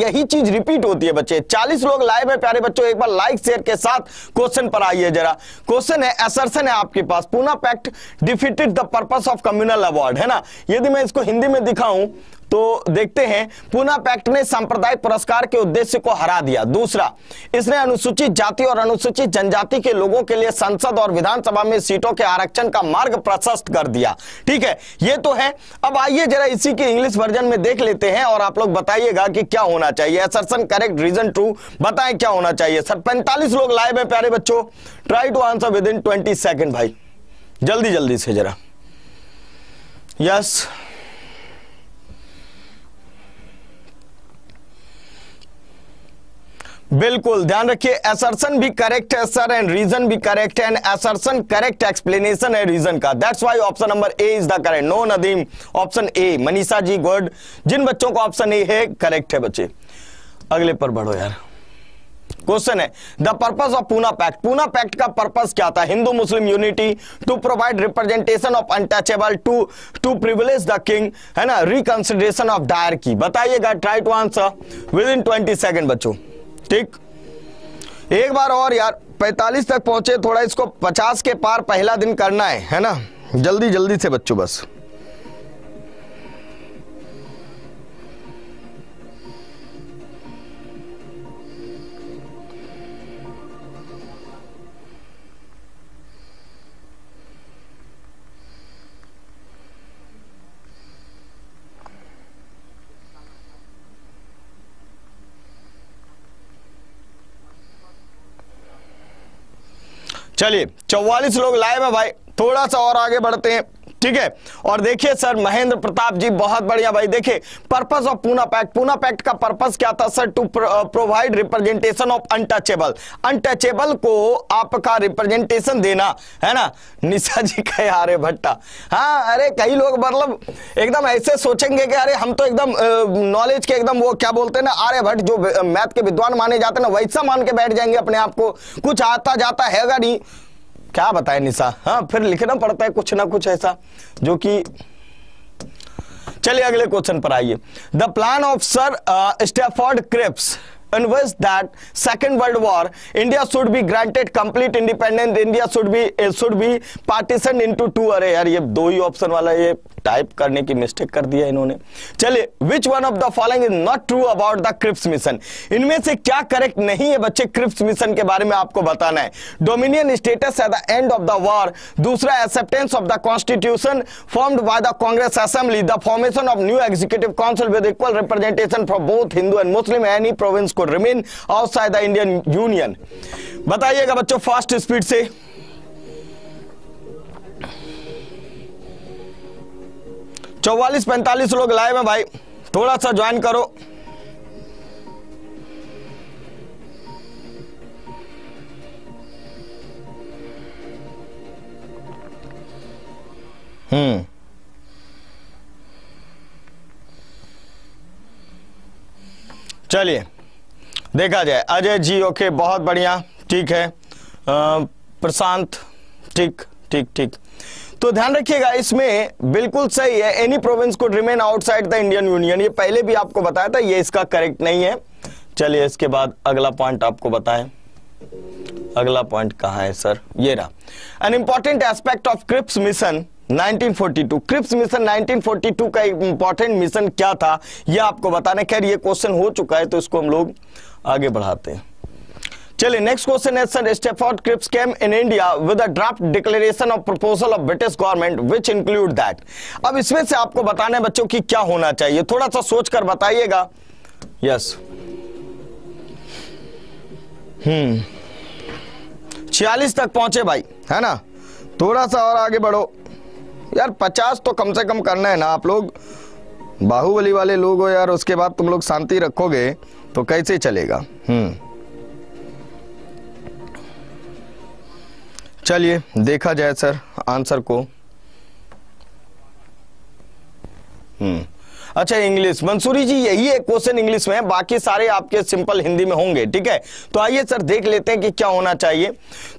यही चीज रिपीट होती है बच्चे। 40 लोग लाइव है प्यारे बच्चों, एक बार लाइक शेयर के साथ क्वेश्चन पर आइए जरा। क्वेश्चन है, असर्शन है आपके पास, Poona pact defeated the purpose of communal award, है ना। यदि मैं इसको हिंदी में दिखाऊं तो देखते हैं, पूना पैक्ट ने सांप्रदायिक पुरस्कार के उद्देश्य को हरा दिया। दूसरा, इसने अनुसूचित जाति और अनुसूचित जनजाति के लोगों के लिए संसद और विधानसभा में सीटों के आरक्षण का मार्ग प्रशस्त कर दिया। ठीक है, ये तो है। अब आइए जरा इसी के इंग्लिश वर्जन में देख लेते हैं और आप लोग बताइएगा कि क्या होना चाहिए। असर्शन करेक्ट, रीजन ट्रू, बताएं क्या होना चाहिए सर। 45 लोग लाइव है प्यारे बच्चों, try to answer with in 20 second भाई, जल्दी जल्दी से जरा। यस, बिल्कुल ध्यान रखिए, असर्शन भी करेक्ट है सर एंड रीजन भी करेक्ट है, एंड असर्शन करेक्ट एक्सप्लेनेशन है रीजन का, that's why option number A is the correct. No Nadeem, option A. Manisha ji good, जिन बच्चों को ऑप्शन ए है करेक्ट है बच्चे। अगले पर बढ़ो यार। क्वेश्चन है, the purpose of Poona pact, Poona pact का पर्पस क्या था? Hindu Muslim unity, to provide representation of untouchable, to privilege the king, है ना, रिकंसिडरेशन ऑफ डायरकी। बताइएगा, try to answer with in 20 second बच्चों। ठीक, एक बार और यार, 45 तक पहुंचे, थोड़ा इसको 50 के पार पहला दिन करना है ना, जल्दी जल्दी से बच्चों बस। चलिए, 44 लोग लाइव है भाई, थोड़ा सा और आगे बढ़ते हैं। ठीक है, और देखिए सर महेंद्र प्रताप जी बहुत बढ़िया भाई। देखिए, purpose of Poona pact, Poona pact का पर्पस क्या था sir? To provide representation of untouchable, untouchable को आपका रिप्रेजेंटेशन देना, है ना। निशा जी कहे आर्य भट्टा, हाँ, अरे कई लोग मतलब एकदम ऐसे सोचेंगे कि अरे हम तो एकदम नॉलेज के एकदम वो क्या बोलते हैं ना, आर्य भट्ट जो मैथ के विद्वान माने जाते ना, वैसा मान के बैठ जाएंगे अपने आप को, कुछ आता जाता हैगा नहीं, क्या बताए निशा। हाँ, फिर लिखना पड़ता है कुछ ना कुछ ऐसा जो कि। चलिए अगले क्वेश्चन पर आइए। The plan of sir Stafford Cripps invest that second world war India should be granted complete independent, India should be partition into two. अरे यार, ये दो ही ऑप्शन वाला, ये टाइप करने की मिस्टेक कर दिया इन्होंने। चलिए, which one of the following is not true about the Cripps mission, इनमें से क्या करेक्ट नहीं है बच्चे? क्रिप्स मिशन के बारे में आपको बताना है। Dominion status at the end of the war, दूसरा acceptance of the constitution formed by the Congress assembly, the formation of new executive council with equal representation for both Hindu and Muslim, any province could remain outside the Indian Union. बताइएगा बच्चों फास्ट स्पीड से। चौवालीस 45 लोग लाइव हैं भाई, थोड़ा सा ज्वाइन करो। चलिए देखा जाए। अजय जी ओके, बहुत बढ़िया, ठीक है। प्रशांत ठीक ठीक ठीक। तो ध्यान रखिएगा, इसमें बिल्कुल सही है, any province could remain outside the Indian union, ये पहले भी आपको बताया था, ये इसका करेक्ट नहीं है। चलिए इसके बाद अगला पॉइंट आपको बताएं, अगला पॉइंट कहाँ है सर, ये रहा। An important aspect of Cripps mission 1942, Cripps mission 1942 का इंपॉर्टेंट मिशन क्या था यह आपको बताने। खैर ये क्वेश्चन हो चुका है तो इसको हम लोग आगे बढ़ाते हैं। चलिए नेक्स्ट क्वेश्चन है sir, Stafford Cripps came in India with a draft declaration of proposal of British government which include that. अब इसमें से आपको बताना है बच्चों की क्या होना चाहिए, थोड़ा सा सोचकर बताइएगा। यस छियालीस तक पहुंचे भाई, है ना, थोड़ा सा और आगे बढ़ो यार, 50 तो कम से कम करना है ना। आप लोग बाहुबली वाले लोग हो यार, उसके बाद तुम लोग शांति रखोगे तो कैसे चलेगा। चलिए देखा जाए सर आंसर को। अच्छा इंग्लिश, मंसूरी जी यही एक क्वेश्चन इंग्लिश में है, बाकी सारे आपके सिंपल हिंदी में होंगे, ठीक है। तो आइए सर देख लेते हैं कि क्या होना चाहिए।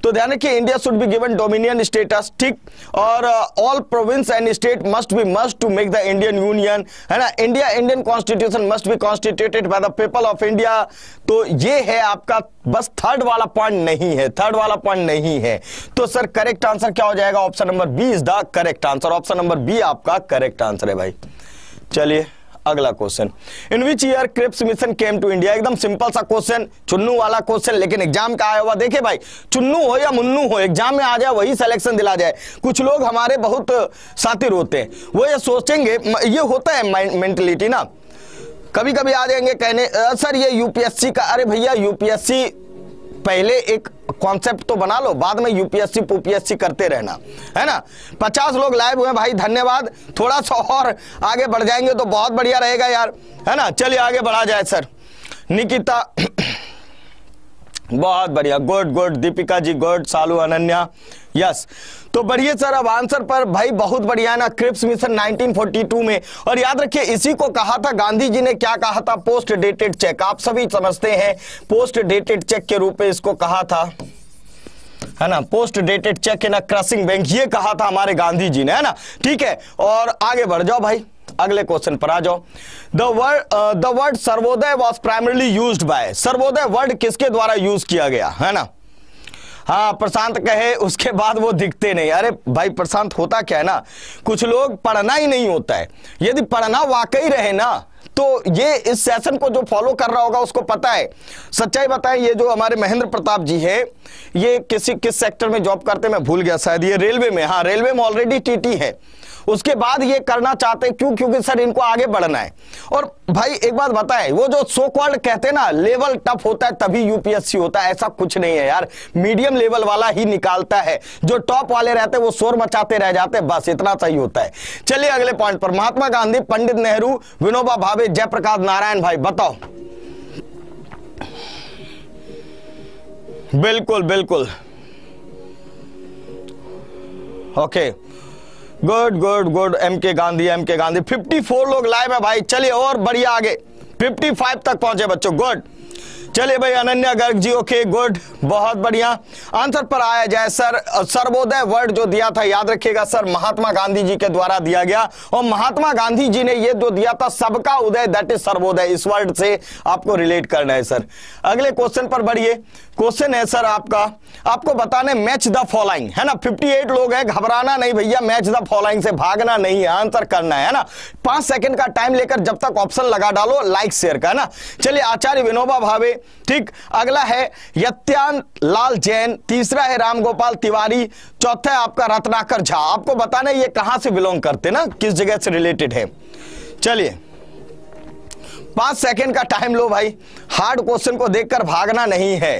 तो ध्यान रखिए, India should be given dominion status, ठीक, और all province and state must to make the Indian union, है ना। India Indian constitution must be constituted by the people of India. तो ये है आपका, बस थर्ड वाला पॉइंट नहीं है, थर्ड वाला पॉइंट नहीं है। तो सर करेक्ट आंसर क्या हो जाएगा, option number B is the correct answer, option number B आपका करेक्ट आंसर है भाई। चलिए अगला question, in which year Cripps mission came to India. एकदम सिंपल सा क्वेश्चन, चुन्नू वाला क्वेश्चन, लेकिन एग्जाम का आया हुआ। देखिए भाई, चुन्नू हो या मुन्नू हो, एग्जाम में आ जाए वही सिलेक्शन दिला जाए। कुछ लोग हमारे बहुत सातिर होते हैं, वो ये सोचेंगे, ये होता है मेंटलिटी ना, कभी कभी आ जाएंगे कहने सर ये यूपीएससी का। अरे भैया यूपीएससी पहले एक कॉन्सेप्ट तो बना लो, बाद में यूपीएससी पीपीएससी करते रहना, है ना। 50 लोग लाइव हुए भाई, धन्यवाद, थोड़ा सा और आगे बढ़ जाएंगे तो बहुत बढ़िया रहेगा यार, है ना। चलिए आगे बढ़ा जाए सर। निकिता बहुत बढ़िया, good good, Deepika ji good, Salu, Ananya, yes. तो बढ़िया सर, अब आंसर पर भाई बहुत बढ़िया ना, क्रिप्स मिशन 1942 में। और याद रखिए इसी को कहा था, गांधी जी ने क्या कहा था, पोस्ट डेटेड चेक, आप सभी समझते हैं, पोस्ट डेटेड चेक के रूप में इसको कहा था, है ना, post dated cheque in a crashing bank, ये कहा था हमारे गांधी जी ने, है ना, ठीक है। और आगे बढ़ जाओ भाई, अगले क्वेश्चन पर आ जाओ। The word Sarvodaya was primarily used by, Sarvodaya word किसके द्वारा यूज किया गया, है ना। हाँ प्रशांत कहे उसके बाद वो दिखते नहीं। अरे भाई प्रशांत, होता क्या है ना, कुछ लोग पढ़ना ही नहीं होता है। यदि पढ़ना वाकई रहे ना तो ये, इस सेशन को जो फॉलो कर रहा होगा उसको पता है। सच्चाई बताएं, ये जो हमारे महेंद्र प्रताप जी है, ये किस सेक्टर में जॉब करते हैं, मैं भूल गया, शायद ये रेलवे में, हाँ रेलवे में ऑलरेडी टीटी है। उसके बाद ये करना चाहते हैं, क्यों, क्योंकि सर इनको आगे बढ़ना है। और भाई एक बात बताएं, वो जो सो कॉल्ड कहते हैं ना लेवल टफ होता है तभी यूपीएससी होता है, ऐसा कुछ नहीं है यार, मीडियम लेवल वाला ही निकालता है, जो टॉप वाले रहते हैं वो शोर मचाते रह जाते हैं, बस इतना सही होता है। चलिए अगले पॉइंट पर, महात्मा गांधी, पंडित नेहरू, विनोबा भावे, जयप्रकाश नारायण, भाई बताओ। बिल्कुल बिल्कुल, okay good good good, M K Gandhi 54 लोग लाइव है भाई। चलिए और बढ़िया आगे, 55 तक पहुंचे बच्चों, गुड। चलिए भाई अनन्या गर्ग जी ओके गुड, बहुत बढ़िया। आंसर पर आया जाए सर, सर्वोदय वर्ड जो दिया था, याद रखिएगा सर, महात्मा गांधी जी के द्वारा दिया गया, और महात्मा गांधी जी ने ये जो दिया था, सबका उदय, दैट इज सर्वोदय, इस वर्ड से आपको रिलेट करना है सर। अगले क्वेश्चन पर बढ़िए, क्वेश्चन है सर आपका, आपको बताने मैच द फॉलोइंग, है ना। 58 लोग हैं, घबराना नहीं भैया, मैच द फॉलोइंग से भागना नहीं है, आंसर करना है ना। 5 सेकंड का टाइम लेकर जब तक ऑप्शन लगा डालो, लाइक शेयर का ना। चलिए आचार्य विनोबा भावे, ठीक। अगला है यत्यान लाल जैन, तीसरा है राम गोपाल तिवारी, चौथा है आपका रत्नाकर झा। आपको बताना ये कहां से बिलोंग करते ना, किस जगह से रिलेटेड है। चलिए 5 सेकंड का टाइम लो भाई, हार्ड क्वेश्चन को देखकर भागना नहीं है।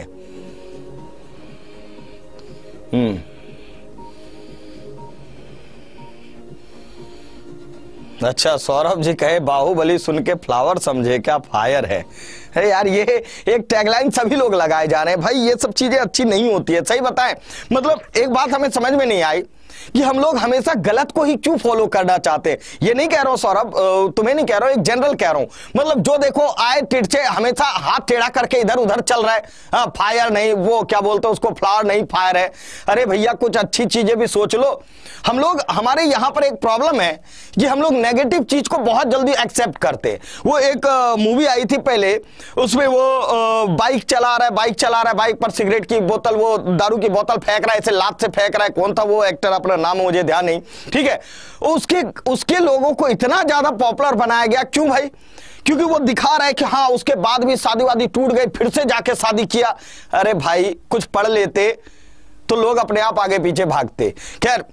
अच्छा सौरभ जी कहे बाहुबली सुन के फ्लावर समझे क्या, फायर है। अरे यार ये एक टैगलाइन सभी लोग लगाए जा रहे हैं भाई, ये सब चीजें अच्छी नहीं होती है। सही बताएं, मतलब एक बात हमें समझ में नहीं आई कि हम लोग हमेशा गलत को ही क्यों फॉलो करना चाहते हैं। ये नहीं कह रहा हूं सौरभ, तुम्हें नहीं कह रहा हूं, एक जनरल कह रहा हूं, मतलब जो देखो आए तिरछे हमेशा हाथ टेढ़ा करके इधर उधर चल रहा है। फायर नहीं, वो क्या बोलते हैं उसको, फ्लावर नहीं फायर है। अरे भैया कुछ अच्छी चीजें भी सोच लो। हम लोग, हमारे यहां पर एक प्रॉब्लम है कि हम लोग नेगेटिव चीज को बहुत जल्दी एक्सेप्ट करते हैं। वो एक मूवी आई थी पहले, उसमें वो बाइक चला रहा है, बाइक पर सिगरेट की बोतल, वो दारू की बोतल फेंक रहा है, ऐसे लात से फेंक रहा है। कौन था वो एक्टर, अपना नाम मुझे ध्यान नहीं, ठीक है। उसके लोगों को इतना ज्यादा पॉपुलर बनाया गया, क्यों भाई? क्योंकि वो दिखा रहा है कि हाँ उसके बाद भी शादी वादी टूट गई, फिर से जाके शादी किया। अरे भाई कुछ पढ़ लेते तो लोग अपने आप आगे पीछे भागते। खैर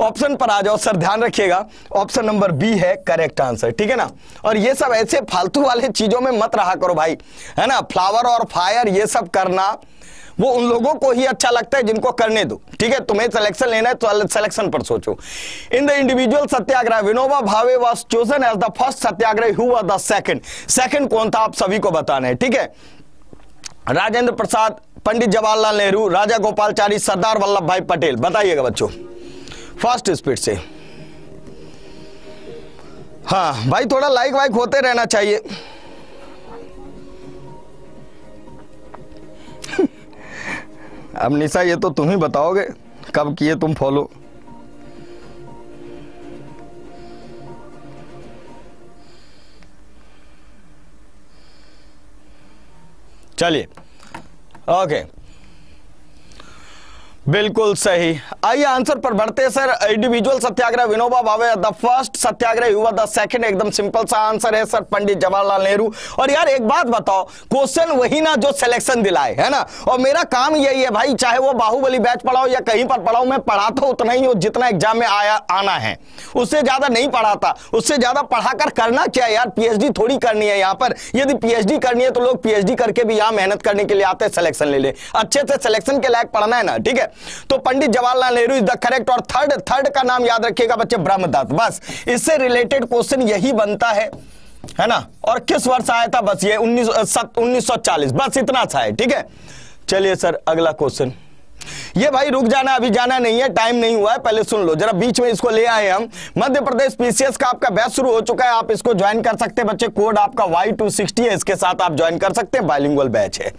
ऑप्शन पर आ जाओ सर, ध्यान रखिएगा, ऑप्शन नंबर बी है करेक्ट आंसर, ठीक है ना। और ये सब ऐसे फालतू वाले चीजों में मत रहा करो भाई, है ना। फ्लावर और फायर ये सब करना वो उन लोगों को ही अच्छा लगता है जिनको करने दो, ठीक है। तुम्हें सिलेक्शन लेना है तो सिलेक्शन पर सोचो। In the individual Satyagraha Vinoba Bhave was chosen as the first Satyagraha, who was the second. Second कौन था आप सभी को बताना है, ठीक है। राजेंद्र प्रसाद, पंडित जवाहरलाल नेहरू, राजा गोपालचारी, सरदार वल्लभ भाई पटेल। बताइएगा बच्चों फास्ट स्पीड से। हाँ भाई थोड़ा लाइक वाइक होते रहना चाहिए। अब निशा ये तो तुम ही बताओगे कब किए तुम फॉलो। चलिए ओके, बिल्कुल सही। आइए आंसर पर बढ़ते हैं sir. Individual Satyagraha Vinoba Bhave the first, सत्याग्रह युवा द सेकंड, एकदम सिंपल सा आंसर है सर, पंडित जवाहरलाल नेहरू। और यार एक बात बताओ, क्वेश्चन वही ना जो सिलेक्शन दिलाए, है ना। और मेरा काम यही है भाई, चाहे वो बाहुबली बैच पढ़ाओ या कहीं पर पढ़ाओ, मैं पढ़ाता उतना ही हूं जितना एग्जाम में आना है, उससे ज्यादा नहीं पढ़ाता। उससे ज्यादा पढ़ाकर करना क्या यार, पीएचडी थोड़ी करनी है यहाँ पर। यदि पीएचडी करनी है तो लोग पीएचडी करके भी यहाँ मेहनत करने के लिए आते हैं, सिलेक्शन ले ले। अच्छे से सिलेक्शन के लायक पढ़ना है ना, ठीक है। तो Pandit Jawaharlal Nehru is the correct. और थर्ड का नाम याद रखिएगा बच्चे, ब्रह्मदत्त। बस इससे रिलेटेड क्वेश्चन यही बनता है ना। और किस वर्ष आया था, बस ये 1940, बस इतना सा है, ठीक है। चलिए सर अगला क्वेश्चन। ये भाई रुक जाना, अभी जाना नहीं है, टाइम नहीं हुआ है, पहले सुन लो जरा, बीच में इसको ले आए हम। मध्य प्रदेश पीसीएस का आपका बैच शुरू हो चुका है, आप इसको ज्वाइन कर सकते हैं बच्चे। कोड आपका Y260 है, इसके साथ आप ज्वाइन कर सकते हैं, बायलिंगुअल बैच है।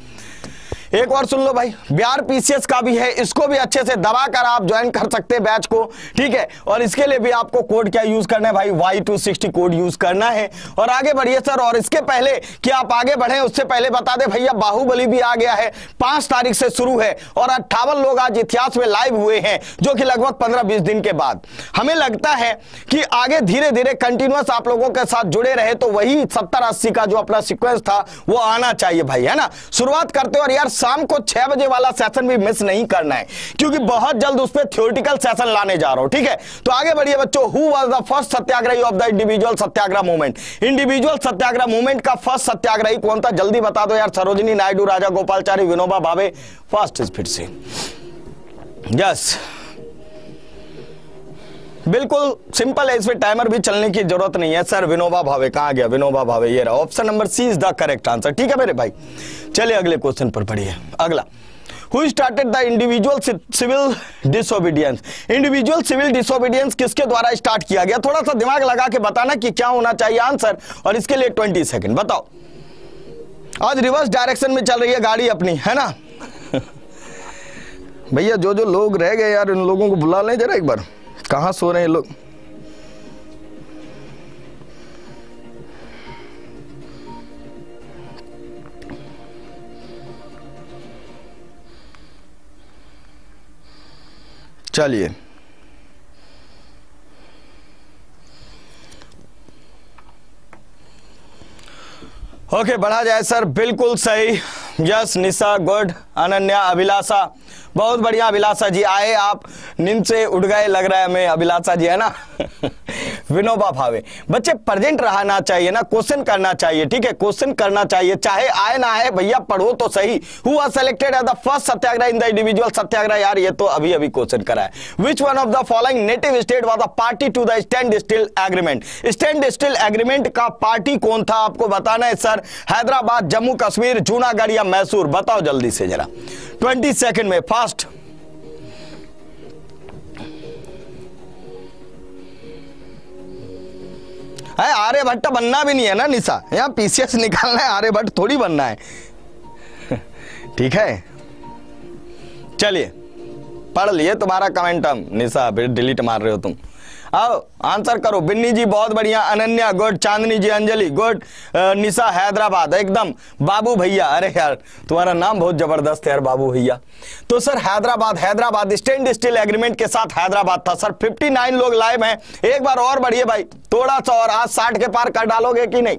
एक और सुन लो भाई, बिहार पीसीएस का भी है, इसको भी अच्छे से दबा कर आप ज्वाइन कर सकते हैं बैच को, ठीक है। और इसके लिए भी आपको कोड क्या यूज करना है भाई, Y260 कोड यूज करना है। और आगे बढ़िए सर। और इसके पहले कि आप आगे बढ़े, उससे पहले बता दे भैया, बाहुबली भी आ गया है, 5 तारीख से शुरू है। और 58 लोग आज इतिहास में लाइव हुए हैं, जो कि लगभग 15-20 दिन के बाद। हमें लगता है कि आगे धीरे धीरे कंटिन्यूअस आप लोगों के साथ जुड़े रहे तो वही 70-80 का जो अपना सिक्वेंस था वो आना चाहिए भाई, है ना। शुरुआत करते हो। और यार शाम को 6 बजे वाला सेशन भी मिस नहीं करना है, क्योंकि बहुत जल्द उस पे थ्योरेटिकल सेशन लाने जा रहा हूं, ठीक है। तो आगे बढ़िए बच्चों। Who was the first satyagrahi of the individual Satyagraha movement. Individual Satyagraha movement का फर्स्ट सत्याग्रही कौन था, जल्दी बता दो यार। सरोजिनी नायडू, राजा गोपालचारी, विनोबा भावे। फास्ट स्पीड से, यस बिल्कुल सिंपल है, इसमें टाइमर भी चलने की जरूरत नहीं है। सर विनोबा भावे कहाँ गया, विनोबा भावे ये रहा, option number C is the correct answer, ठीक है मेरे भाई। चलिए अगले क्वेश्चन पर पढ़िए। अगला, who started the individual civil disobedience. Individual civil disobedience किसके द्वारा स्टार्ट किया गया, थोड़ा सा दिमाग लगा के बताना कि क्या होना चाहिए आंसर। और इसके लिए 20 सेकेंड। बताओ, आज रिवर्स डायरेक्शन में चल रही है गाड़ी अपनी, है ना। भैया जो जो लोग रह गए यार, उन लोगों को बुला लें जरा एक बार, कहां सो रहे हैं लोग। चलिए ओके, बढ़ा जाए सर, बिल्कुल सही। Yes Nisha, good. अनन्या, अभिलाषा, बहुत बढ़िया। अभिलाषा जी आए, आप नींद से उठ गए लग रहा है हमें, अभिलाषा जी, है ना। विनोबा भावे। बच्चे प्रेजेंट रहना चाहिए ना, क्वेश्चन करना चाहिए, ठीक है, क्वेश्चन करना चाहिए, चाहे आए ना आए भैया पढ़ो तो सही। Who was selected as the first Satyagraha in the individual सत्याग्रह, यार ये तो अभी अभी क्वेश्चन करा है। Which one of the following native state was a party to the stand still agreement. Stand still agreement का पार्टी कौन था आपको बताना है सर। हैदराबाद, जम्मू कश्मीर, जूनागढ़ या मैसूर, बताओ जल्दी से जरा 20 सेकंड में फास्ट। है, आर्यभट्ट बनना भी नहीं है ना निशा, यहाँ पीसीएस निकालना है, आर्यभट्ट थोड़ी बनना है। ठीक है, चलिए पढ़ लिए तुम्हारा कमेंट हम। निशा फिर डिलीट मार रहे हो तुम। अब आंसर करो। बिन्नी जी बहुत बढ़िया, अनन्या गुड, चांदनी जी, अंजलि गुड, निशा हैदराबाद एकदम, बाबू भैया, अरे यार तुम्हारा नाम बहुत जबरदस्त है यार बाबू भैया। तो sir Hyderabad, Hyderabad stand still agreement के साथ हैदराबाद था सर। 59 लोग लाइव हैं, एक बार और बढ़िए भाई थोड़ा सा और, आज 60 के पार कर डालोगे कि नहीं।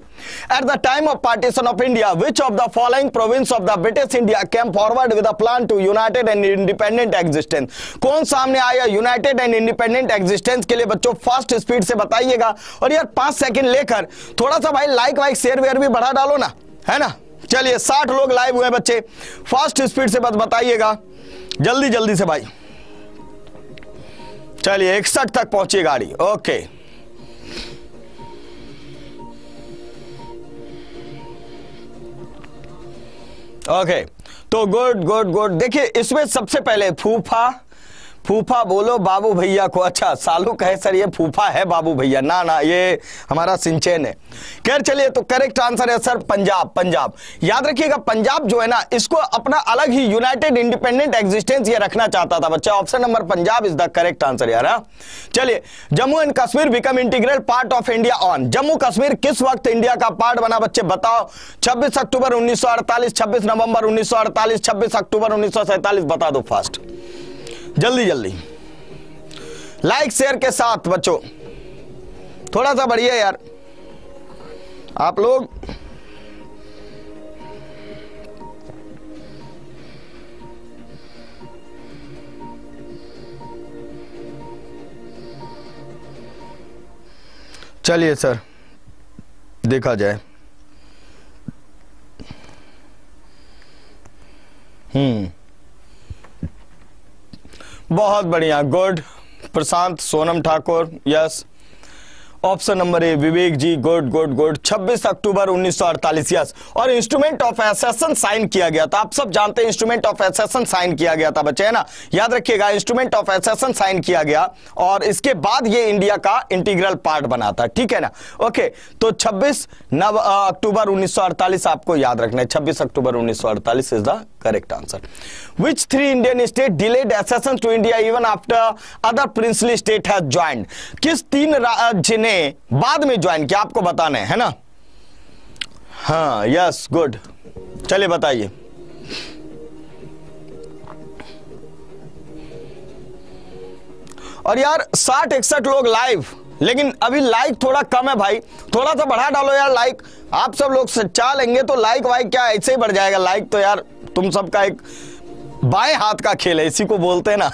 At the time of partition of India which of the following province of the British India came forward with a plan to united and independent existence. कौन सामने आया यूनाइटेड एंड इंडिपेंडेंट एग्जिस्टेंस के लिए बच्चों? फास्ट स्पीड से बताइएगा। और यार 5 सेकंड लेकर थोड़ा सा भाई लाइक वाइक शेयर वेयर भी बढ़ा डालो ना, है ना। चलिए 60 लोग लाइव हुए बच्चे, फास्ट स्पीड से बताइएगा जल्दी जल्दी से भाई। चलिए 61 तक पहुंची गाड़ी। ओके ओके तो गुड गुड गुड। देखिए इसमें सबसे पहले फूफा, फूफा बोलो बाबू भैया को। अच्छा सालू कहे सर ये फूफा है बाबू भैया, ना ना ये हमारा सिंचेन है। खैर चलिए, तो करेक्ट आंसर है सर पंजाब। पंजाब याद रखिएगा, पंजाब जो है ना इसको अपना अलग ही यूनाइटेड इंडिपेंडेंट एग्जिस्टेंस ये रखना चाहता था बच्चा। Option number Punjab is the correct answer यार। चलिए, Jammu and Kashmir become integral part of India on. Jammu Kashmir किस वक्त इंडिया का पार्ट बना बच्चे बताओ? 26 अक्टूबर 1948, 26 नवंबर 1948, 26 अक्टूबर 1947। बता दो फास्ट जल्दी जल्दी लाइक शेयर के साथ बच्चों, थोड़ा सा बढ़िया यार आप लोग। चलिए सर देखा जाए। बहुत बढ़िया good Prashant, Sonam Thakur yes. Option number A Vivek ji good good good. 26 October 1948 yes. और इंस्ट्रूमेंट ऑफ एक्सेशन साइन किया गया था, आप सब जानते हैं इंस्ट्रूमेंट ऑफ एक्सेशन साइन किया गया था बच्चे, है ना। याद रखिएगा इंस्ट्रूमेंट ऑफ एक्सेशन साइन किया गया और इसके बाद ये इंडिया का इंटीग्रल पार्ट बना था, ठीक है ना। ओके तो 26 अक्टूबर 1948 आपको याद रखना है। 26 October 1948 is the correct answer. Which three Indian state delayed accession to India even after other princely state has joined? किस तीन राज्य ने बाद में ज्वाइन किया आपको बताना है ना। हाँ यस गुड, चलिए बताइए। और यार 60-61 लोग लाइव, लेकिन अभी लाइक थोड़ा कम है भाई, थोड़ा सा बढ़ा डालो यार लाइक। आप सब लोग सच्चा लेंगे तो लाइक वाइक क्या ऐसे ही बढ़ जाएगा। लाइक तो यार तुम सबका एक बाएं हाथ का खेल है, इसी को बोलते हैं ना।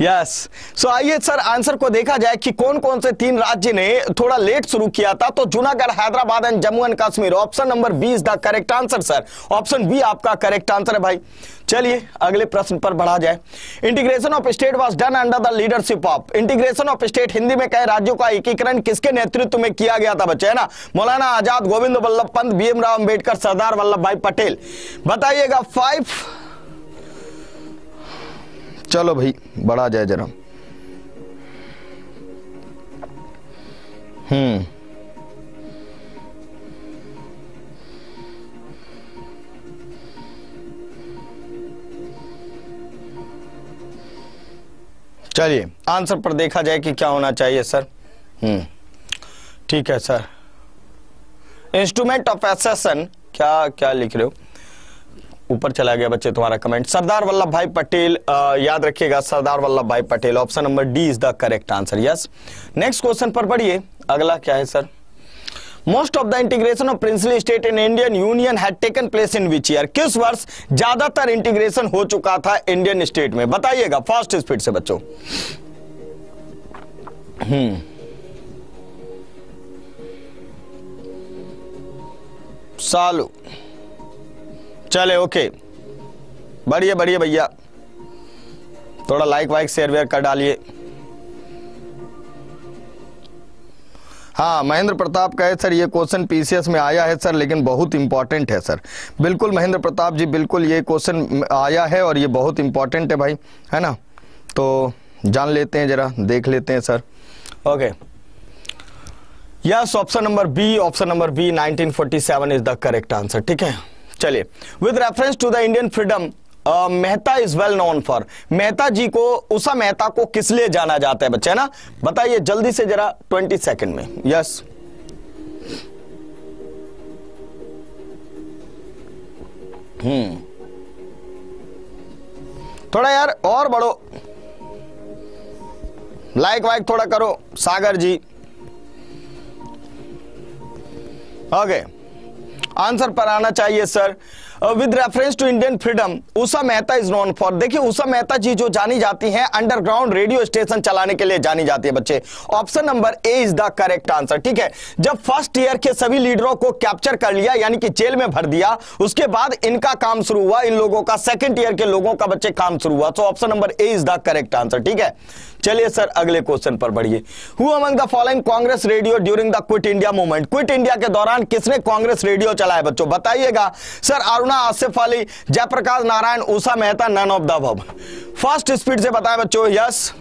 यस सो आइए सर आंसर को देखा जाए कि कौन कौन से तीन राज्य ने थोड़ा लेट शुरू किया था। तो Junagadh, Hyderabad and Jammu and Kashmir. Option number B is the correct answer sir. Option B आपका करेक्ट आंसर है भाई। चलिए अगले प्रश्न पर बढ़ा जाए। Integration of state was done under the leadership of. Integration of state Hindi में कई राज्यों का एकीकरण किसके नेतृत्व में किया गया था बच्चे, है ना। मौलाना आजाद, गोविंद वल्लभ पंत, बीएम राव अंबेडकर, सरदार वल्लभ भाई पटेल। बताइएगा फाइव, चलो भाई बढ़ा जाए जरा। चलिए आंसर पर देखा जाए कि क्या होना चाहिए सर। ठीक है सर। इंस्ट्रूमेंट ऑफ एक्सेशन क्या क्या लिख रहे हो, ऊपर चला गया बच्चे तुम्हारा कमेंट। सरदार वल्लभ भाई पटेल, याद रखिएगा Sardar Vallabh Bhai Patel. Option number D is the correct answer yes. Next question पर पढ़िए, अगला क्या है sir. Most of the integration of princely state in Indian union had taken place in which year. किस वर्ष ज्यादातर इंटीग्रेशन हो चुका था इंडियन स्टेट में, बताइएगा फास्ट स्पीड से बच्चों। सालू चले ओके, बढ़िया बढ़िया भैया, थोड़ा लाइक वाइक शेयर वेयर कर डालिए। हाँ महेंद्र प्रताप कहे सर ये क्वेश्चन पीसीएस में आया है सर लेकिन बहुत इंपॉर्टेंट है सर। बिल्कुल महेंद्र प्रताप जी बिल्कुल, ये क्वेश्चन आया है और ये बहुत इंपॉर्टेंट है भाई, है ना। तो जान लेते हैं जरा, देख लेते हैं sir. Okay yes, option number B 1947 is the correct answer. ठीक है, चलिए. With reference to the Indian freedom, Mehta is well known for. Mehta ji को, उषा मेहता को किस लिए जाना जाता है बच्चे? ना बताइए जल्दी से जरा 20 सेकंड में. यस, थोड़ा यार और बढ़ो, लाइक वाइक थोड़ा करो सागर जी. ओके, आंसर पर आना चाहिए sir. With reference to Indian freedom, Usha Mehta is known for. देखिए उषा मेहता जी जो जानी जाती हैं अंडरग्राउंड रेडियो स्टेशन चलाने के लिए जानी जाती है बच्चे. Option number A is the correct answer. ठीक है, जब फर्स्ट ईयर के सभी लीडरों को कैप्चर कर लिया यानी कि जेल में भर दिया, उसके बाद इनका काम शुरू हुआ, इन लोगों का, सेकेंड ईयर के लोगों का बच्चे काम शुरू हुआ. तो option number A is the correct answer. ठीक है, चलिए सर अगले क्वेश्चन पर बढ़िए. Who among the following Congress radio during the quit India movement? Quit India के दौरान किसने कांग्रेस रेडियो चलाया बच्चों? बताइएगा sir. Aruna Asif Ali, Jayaprakash Narayan, Usha Mehta, none of the above. First speed से बताएं बच्चों. यस,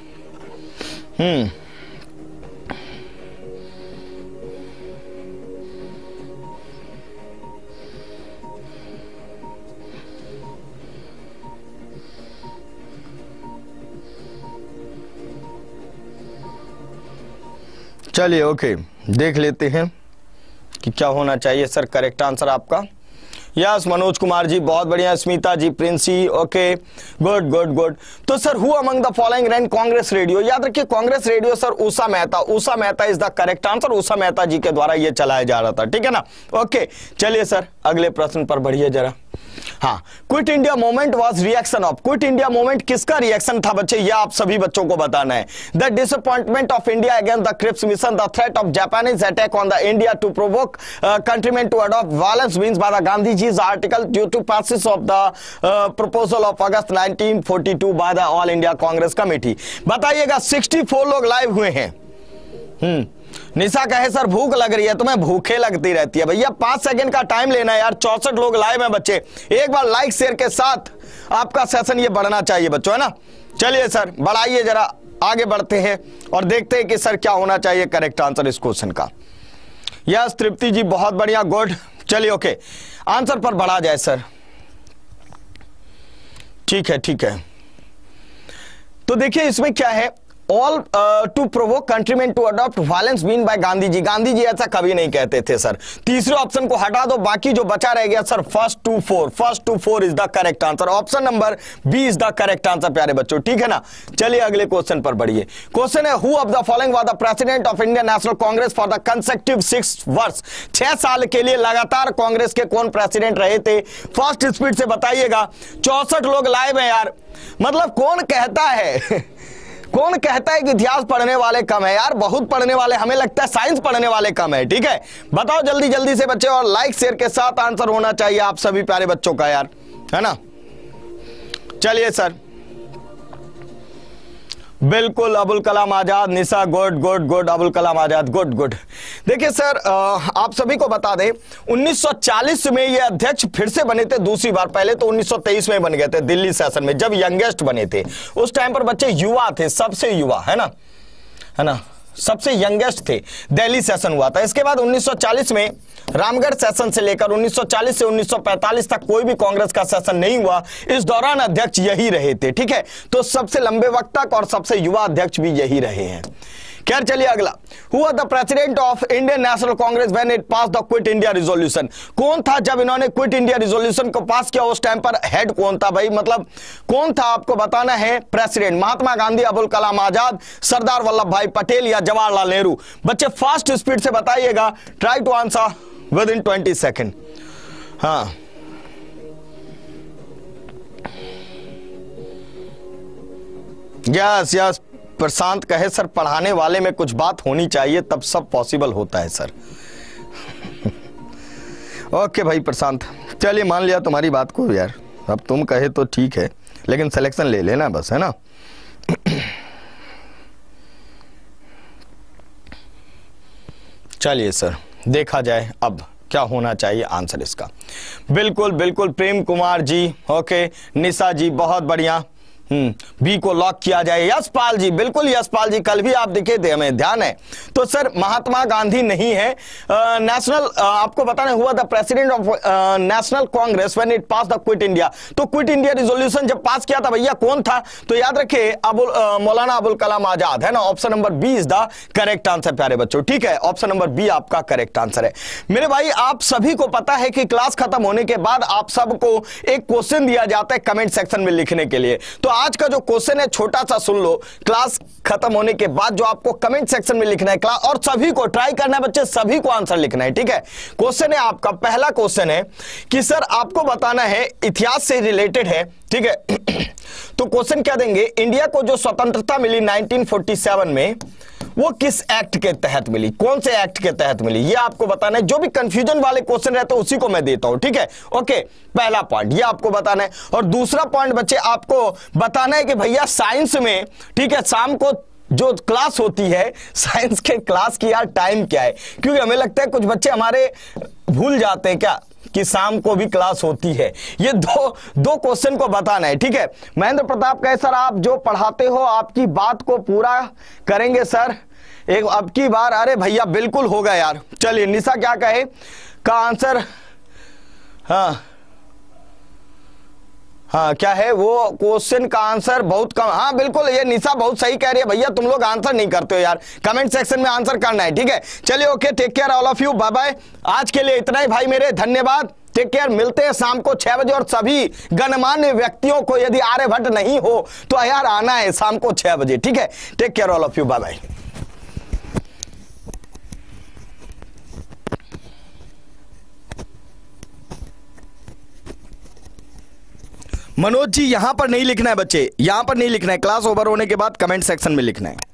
चलिए ओके, देख लेते हैं कि क्या होना चाहिए सर करेक्ट आंसर आपका. यस, मनोज कुमार जी बहुत बढ़िया, Smita ji, Princy, okay, good good good. तो sir who among the following run Congress radio? याद रखिए Congress radio sir Usha Mehta. Usha Mehta is the correct answer. Usha Mehta ji के द्वारा ये चलाया जा रहा था. ठीक है ना, ओके. चलिए सर अगले प्रश्न पर बढ़िए जरा. हाँ, quit India movement was reaction of. Quit India movement किसका रिएक्शन था बच्चे? यह आप सभी बच्चों को बताना है. The disappointment of India against the Cripps mission, the threat of Japanese attack on the India to provoke countrymen to adopt violence means by the Gandhi जीज article due to passes of the proposal of August 1942 by the all India Congress committee. बताइएगा, 64 लोग लाइव हुए हैं. निशा कहे सर भूख लग रही है. तुम्हें भूखे लगती रहती है भैया, 5 सेकंड का टाइम लेना यार. 64 लोग लाइव हैं बच्चे. एक बार लाइक शेयर के साथ आपका सेशन ये बढ़ना चाहिए बच्चों, है ना. चलिए सर बढ़ाइए जरा, आगे बढ़ते हैं और देखते हैं कि सर क्या होना चाहिए करेक्ट आंसर इस क्वेश्चन का. यस, तृप्ति जी बहुत बढ़िया, गुड. चलिए ओके, आंसर पर बढ़ा जाए सर. ठीक है ठीक है, तो देखिए इसमें क्या है, all to provoke countrymen to adopt violence mean by Gandhi ji. Gandhi ji ऐसा कभी नहीं कहते थे सर. तीसरे ऑप्शन को हटा दो, बाकी जो बचा रह गया sir first two four is the correct answer. Option number B is the correct answer प्यारे बच्चों. ठीक है ना, चलिए अगले क्वेश्चन पर बढ़िए. क्वेश्चन है, who of the following was the president of Indian national Congress for the consecutive 6 वर्ष? 6 साल के लिए लगातार कांग्रेस के कौन प्रेसिडेंट रहे थे? फर्स्ट स्पीड से बताइएगा. 64 लोग लाइव है यार, मतलब कौन कहता है कि इतिहास पढ़ने वाले कम है यार, बहुत पढ़ने वाले, हमें लगता है साइंस पढ़ने वाले कम है. ठीक है, बताओ जल्दी जल्दी से बच्चे, और लाइक शेयर के साथ आंसर होना चाहिए आप सभी प्यारे बच्चों का यार, है ना. चलिए सर, बिल्कुल Abul Kalam Azad, Nisha, good good good, Abul Kalam Azad, good good. देखिए सर आप सभी को बता दें 1940 में ये अध्यक्ष फिर से बने थे दूसरी बार. पहले तो 1923 में बन गए थे दिल्ली सेशन में, जब यंगेस्ट बने थे. उस टाइम पर बच्चे युवा थे, सबसे युवा, है ना, सबसे यंगेस्ट थे. दिल्ली सेशन हुआ था. इसके बाद 1940 में रामगढ़ सेशन से लेकर 1940 से 1945 तक कोई भी कांग्रेस का सेशन नहीं हुआ. इस दौरान अध्यक्ष यही रहे थे. ठीक है, तो सबसे लंबे वक्त तक और सबसे युवा अध्यक्ष भी यही रहे हैं. खैर चलिए अगला, हुआ the president of Indian national Congress when it pass the quit India resolution? कौन था जब इन्होंने क्विट इंडिया रिजोल्यूशन को पास किया, उस टाइम पर हेड कौन था भाई, मतलब कौन था आपको बताना है प्रेसिडेंट? महात्मा गांधी, अबुल कलाम आजाद, सरदार वल्लभ भाई पटेल या जवाहरलाल नेहरू? बच्चे फास्ट स्पीड से बताइएगा, try to answer with in 20 second. हाँ यस यस, प्रशांत कहे सर पढ़ाने वाले में कुछ बात होनी चाहिए तब सब पॉसिबल होता है सर. ओके भाई प्रशांत, चलिए मान लिया तुम्हारी बात को यार, अब तुम कहे तो ठीक है, लेकिन सिलेक्शन ले लेना बस, है ना. चलिए सर देखा जाए अब क्या होना चाहिए आंसर इसका. बिल्कुल बिल्कुल, प्रेम कुमार जी, ओके, निशा जी बहुत बढ़िया, बी को लॉक किया जाए। यशपाल जी, बिल्कुल यशपाल जी, कल भी आप दिखे थे हमें, ध्यान है। तो सर महात्मा गांधी नहीं है। नेशनल आपको बताना हुआ the president of national Congress when it pass the quit India. तो क्विट इंडिया रिजोल्यूशन जब पास किया था भैया कौन था? तो याद रखे मौलाना अबुल कलाम आजाद, है ना। Option number B is the correct answer प्यारे बच्चों, ठीक है, ऑप्शन नंबर बी आपका करेक्ट आंसर है। मेरे भाई आप सभी को पता है कि क्लास खत्म होने के बाद आप सबको एक क्वेश्चन दिया जाता है कमेंट सेक्शन में लिखने के लिए। तो आज का जो क्वेश्चन है छोटा सा सुन लो, क्लास खत्म होने के बाद जो आपको कमेंट सेक्शन में लिखना है क्लास, और सभी को ट्राई करना है बच्चे, सभी को आंसर लिखना है, ठीक है। क्वेश्चन है आपका, पहला क्वेश्चन है कि सर आपको बताना है, इतिहास से रिलेटेड है, ठीक है। तो क्वेश्चन क्या देंगे, इंडिया को जो स्वतंत्रता मिली 1947 में वो किस एक्ट के तहत मिली, कौन से एक्ट के तहत मिली, ये आपको बताना है। जो भी कंफ्यूजन वाले क्वेश्चन रहते हैं उसी को मैं देता हूं, ठीक है, ओके। पहला पॉइंट ये आपको बताना है। और दूसरा पॉइंट बच्चे आपको बताना है कि भैया साइंस में, ठीक है, शाम को जो क्लास होती है साइंस के क्लास की यार टाइम क्या है, क्योंकि हमें लगता है कुछ बच्चे हमारे भूल जाते हैं क्या कि शाम को भी क्लास होती है। ये दो क्वेश्चन को बताना है, ठीक है। महेंद्र प्रताप कहे सर आप जो पढ़ाते हो आपकी बात को पूरा करेंगे सर एक अब की बार। अरे भैया बिल्कुल होगा यार। चलिए निशा क्या कहे का आंसर, हाँ हाँ क्या है वो क्वेश्चन का आंसर बहुत कम, हाँ बिल्कुल ये निशा बहुत सही कह रही है। भैया तुम लोग आंसर नहीं करते हो यार, कमेंट सेक्शन में आंसर करना है, ठीक है। चलिए okay, take care all of you, bye bye. आज के लिए इतना ही भाई मेरे, धन्यवाद, टेक केयर। मिलते हैं शाम को 6 बजे, और सभी गणमान्य व्यक्तियों को यदि आर्यभट्ट नहीं हो तो यार आना है शाम को 6 बजे, ठीक है। Take care all of you, bye bye. Manoj ji यहां पर नहीं लिखना है बच्चे, यहां पर नहीं लिखना है, क्लास ओवर होने के बाद कमेंट सेक्शन में लिखना है।